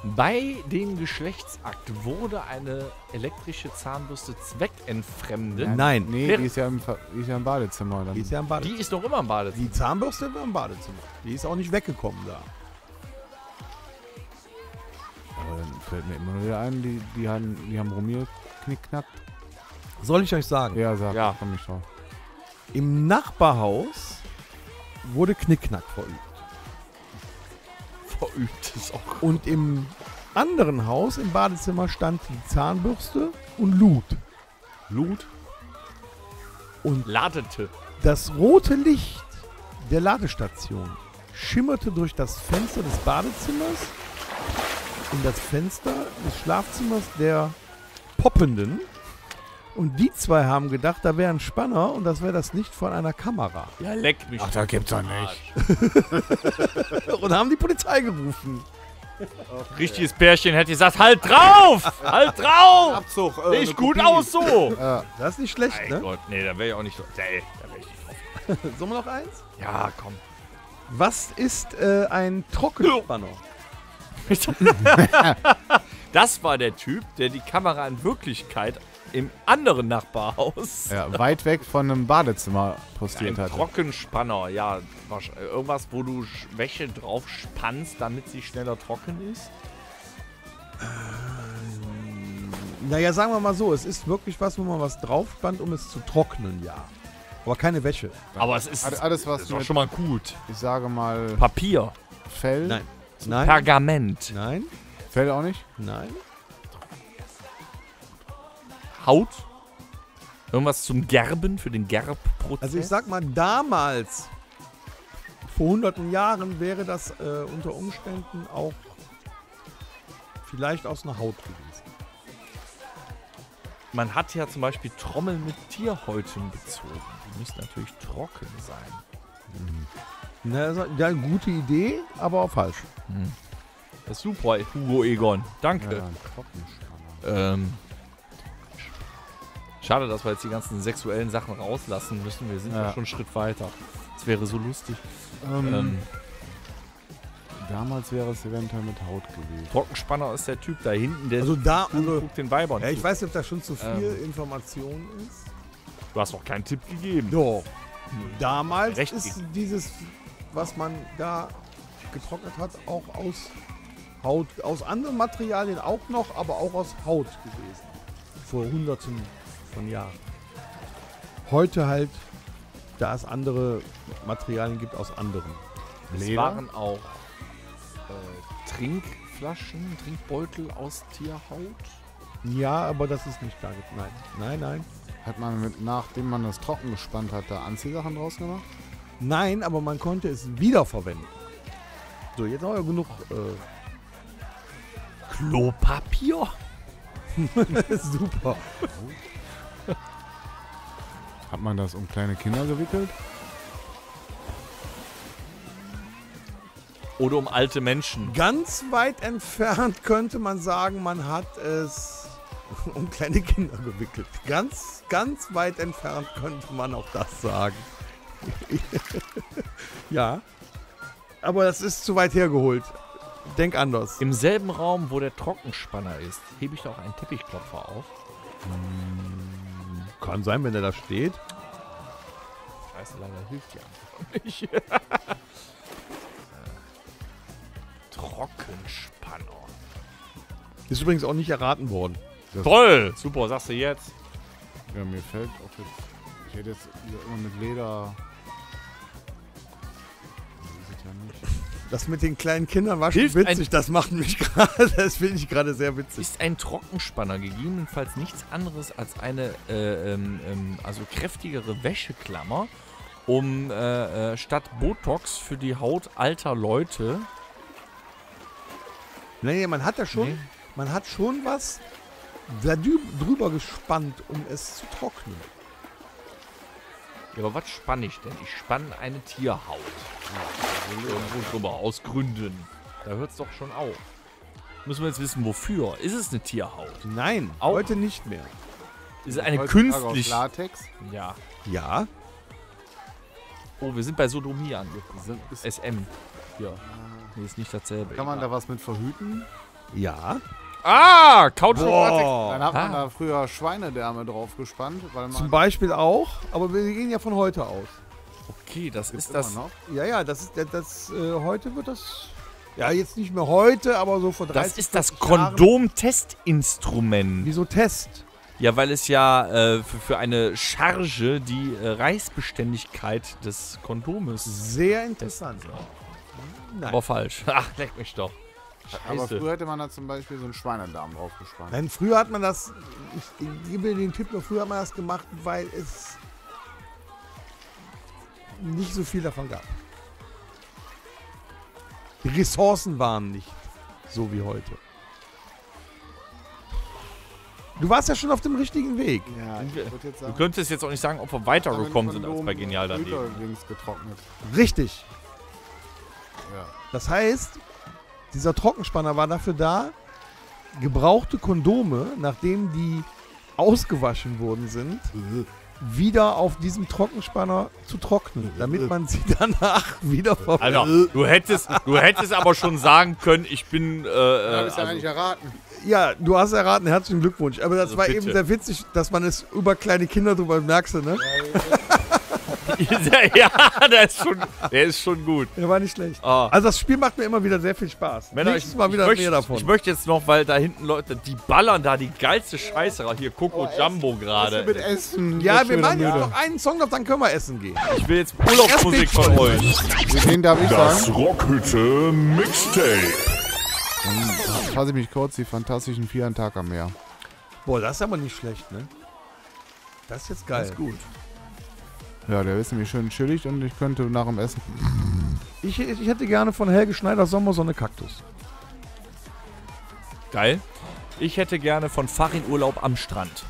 Bei dem Geschlechtsakt wurde eine elektrische Zahnbürste zweckentfremdet. Nein. Nee, die ist ja im Badezimmer. Dann. Die ist noch immer im Badezimmer. Die Zahnbürste war im Badezimmer. Die ist auch nicht weggekommen da. Aber dann fällt mir immer wieder ein, die haben Romeo knickknackt. Soll ich euch sagen? Ja, sag. Ja. Komm, ich schau. Im Nachbarhaus wurde Knickknack verübt. Verübt ist auch. Und im anderen Haus, im Badezimmer, stand die Zahnbürste und lud. Lud? Und ladete. Das rote Licht der Ladestation schimmerte durch das Fenster des Badezimmers in das Fenster des Schlafzimmers der Poppenden. Und die zwei haben gedacht, da wäre ein Spanner und das wäre das Licht von einer Kamera. Ja, leck mich. Ach, da gibt's doch nicht. Und haben die Polizei gerufen. Okay. Richtiges Pärchen hätte gesagt, halt drauf! Halt drauf! Abzug, nicht gut Kopie. Aus so! Das ist nicht schlecht, ne? Gott, nee, da wäre ich auch nicht... Nee, da wäre ich nicht drauf. Sollen wir noch eins? Ja, komm. Was ist ein Trockenspanner? Das war der Typ, der die Kamera in Wirklichkeit im anderen Nachbarhaus. Ja, weit weg von einem Badezimmer postiert hat. Ein Trockenspanner, ja. Irgendwas, wo du Wäsche drauf spannst, damit sie schneller trocken ist. Naja, sagen wir mal so, es ist wirklich was, wo man was drauf spannt, um es zu trocknen, ja. Aber keine Wäsche. Aber es ist alles, was ist schon mal gut. Ich sage mal... Papier. Fell. Nein. Nein. Pergament. Nein. Fell auch nicht? Nein. Haut? Irgendwas zum Gerben, für den Gerbprozess? Also ich sag mal, damals, vor hunderten Jahren, wäre das unter Umständen auch vielleicht aus einer Haut gewesen. Man hat ja zum Beispiel Trommeln mit Tierhäuten bezogen. Die müssen natürlich trocken sein. Ja, gute Idee, aber auch falsch. Das ist super, Hugo Egon. Danke. Ja, schade, dass wir jetzt die ganzen sexuellen Sachen rauslassen müssen. Wir sind ja schon einen Schritt weiter. Das wäre so lustig. Damals wäre es eventuell mit Haut gewesen. Trockenspanner ist der Typ da hinten, der guckt den Weibern. Ja, ich weiß nicht, ob da schon zu viel Information ist. Du hast doch keinen Tipp gegeben. Doch. Damals ist dieses, was man da getrocknet hat, auch aus Haut, aus anderen Materialien auch noch, aber auch aus Haut gewesen. Vor hunderten von Jahren. Heute halt, da es andere Materialien gibt aus anderen. Es waren auch Trinkflaschen, Trinkbeutel aus Tierhaut. Ja, aber das ist nicht da. Nein, nein, nein. Hat man, nachdem man das trocken gespannt hat, da Anziehsachen draus gemacht? Nein, aber man konnte es wiederverwenden. So, jetzt haben wir genug Klopapier. Super. Hat man das um kleine Kinder gewickelt? Oder um alte Menschen? Ganz weit entfernt könnte man sagen, man hat es um kleine Kinder gewickelt. Ganz, ganz weit entfernt könnte man auch das sagen. Ja. Aber das ist zu weit hergeholt. Denk anders. Im selben Raum, wo der Trockenspanner ist, hebe ich doch einen Teppichklopfer auf. Kann sein, wenn der da steht. Scheiße, leider hilft die Antwort nicht. Trockenspanner. Ist übrigens auch nicht erraten worden. Das toll! Super, sagst du jetzt. Ja, mir fällt auch jetzt. Ich hätte jetzt immer mit Leder. Das mit den kleinen Kindern war schon witzig, das macht mich gerade, das finde ich gerade sehr witzig. Ist ein Trockenspanner gegebenenfalls nichts anderes als eine also kräftigere Wäscheklammer, um statt Botox für die Haut alter Leute. Nee, man hat ja schon, man hat schon was drüber gespannt, um es zu trocknen. Ja, aber was spanne ich denn? Ich spanne eine Tierhaut. Irgendwo drüber, aus Gründen. Da hört es doch schon auf. Müssen wir jetzt wissen, wofür? Ist es eine Tierhaut? Nein, auch heute nicht mehr. Ist es eine künstliche Latex? Ja. Ja. Oh, wir sind bei Sodomie angekommen. SM. Ja. Nee, ist nicht dasselbe. Kann man da was mit verhüten? Ja. Ah, Couch-Latex. Dann hat man da früher Schweinedärme drauf gespannt. Weil man zum Beispiel auch, aber wir gehen ja von heute aus. Okay, das ist das. Noch? Ja, ja, das ist das. Heute wird das. Ja, jetzt nicht mehr heute, aber so vor 30 Jahren. Das ist das Kondom-Testinstrument. Wieso Test? Ja, weil es ja für eine Charge die Reißbeständigkeit des Kondomes. Sehr interessant. Nein. Aber falsch. Ach, leck mich doch. Scheiße. Aber früher hätte man da zum Beispiel so einen Schweinedarm draufgespannt. Nein, früher hat man das. Ich gebe den Tipp, früher hat man das gemacht, weil es nicht so viel davon gab. Die Ressourcen waren nicht so wie heute. Du warst ja schon auf dem richtigen Weg. Ja, jetzt sagen, du könntest jetzt auch nicht sagen, ob wir weitergekommen sind als bei Genial daneben. Richtig. Ja. Das heißt, dieser Trockenspanner war dafür da, gebrauchte Kondome, nachdem die ausgewaschen worden sind, wieder auf diesem Trockenspanner zu trocknen, damit man sie danach wieder verwendet. Alter, du hättest aber schon sagen können, ich bin... Du hast ja eigentlich erraten. Ja, du hast erraten, herzlichen Glückwunsch. Aber das also war bitte. Eben sehr witzig, dass man es über kleine Kinder drüber merkst, ne? Ja, der ist schon gut. Der war nicht schlecht. Ah. Also das Spiel macht mir immer wieder sehr viel Spaß. Männer, ich möchte mehr davon. Ich möchte jetzt noch, weil da hinten Leute, die ballern da die geilste Scheiße raus. Hier, Coco Jumbo gerade. Mit Essen. Ja, wir machen jetzt noch einen Song, dann können wir essen gehen. Ich will jetzt Urlaubsmusik von euch. Wir gehen, darf ich das sagen? Das Rockhütte Mixtape. Dann fasse ich mich kurz, die Fantastischen Vier, an Tag am Meer. Boah, das ist aber nicht schlecht, ne? Das ist jetzt geil. Das ist gut. Ja, der ist nämlich schön chillig und ich könnte nach dem Essen... Ich hätte gerne von Helge Schneider Sommersonne Kaktus. Geil. Ich hätte gerne von Farin Urlaub am Strand.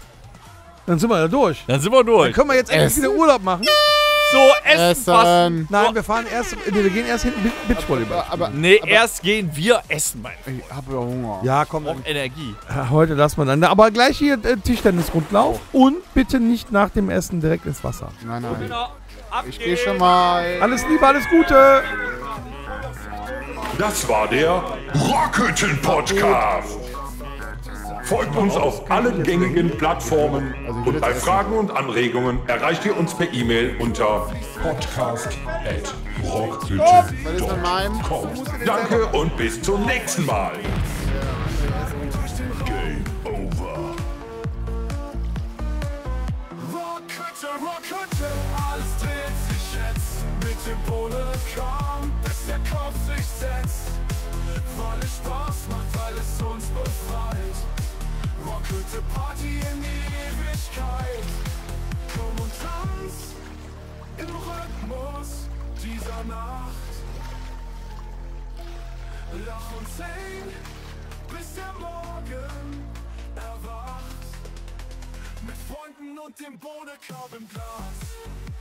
Dann sind wir ja durch. Dann sind wir durch. Dann können wir jetzt endlich wieder Urlaub machen. So, essen. Nein, wir fahren erst... Nee, wir gehen erst hinten Beachvolleyball. Aber erst gehen wir essen, mein Freund. Ich hab ja Hunger. Ja, komm. Auch Energie. Heute lassen wir dann... Aber gleich hier Tischtennis-Rundlauf. Oh. Und bitte nicht nach dem Essen direkt ins Wasser. Nein, nein. Ich gehe schon mal. Alles Liebe, alles Gute. Das war der Rockhütten-Podcast. Folgt uns auf allen gängigen Plattformen und bei Fragen und Anregungen erreicht ihr uns per E-Mail unter podcast@rockhütte.com. Danke und bis zum nächsten Mal. Game over. Rockhütte, alles dreht sich jetzt mit dem Boonekamp, bis der Kopf sich setzt, weil es Spaß macht, weil es uns befreit. Rockhütte Party in die Ewigkeit. Komm und tanz im Rhythmus dieser Nacht. Lach und sing, bis der Morgen erwacht. Mit Freunden und dem Boonekamp im Glas.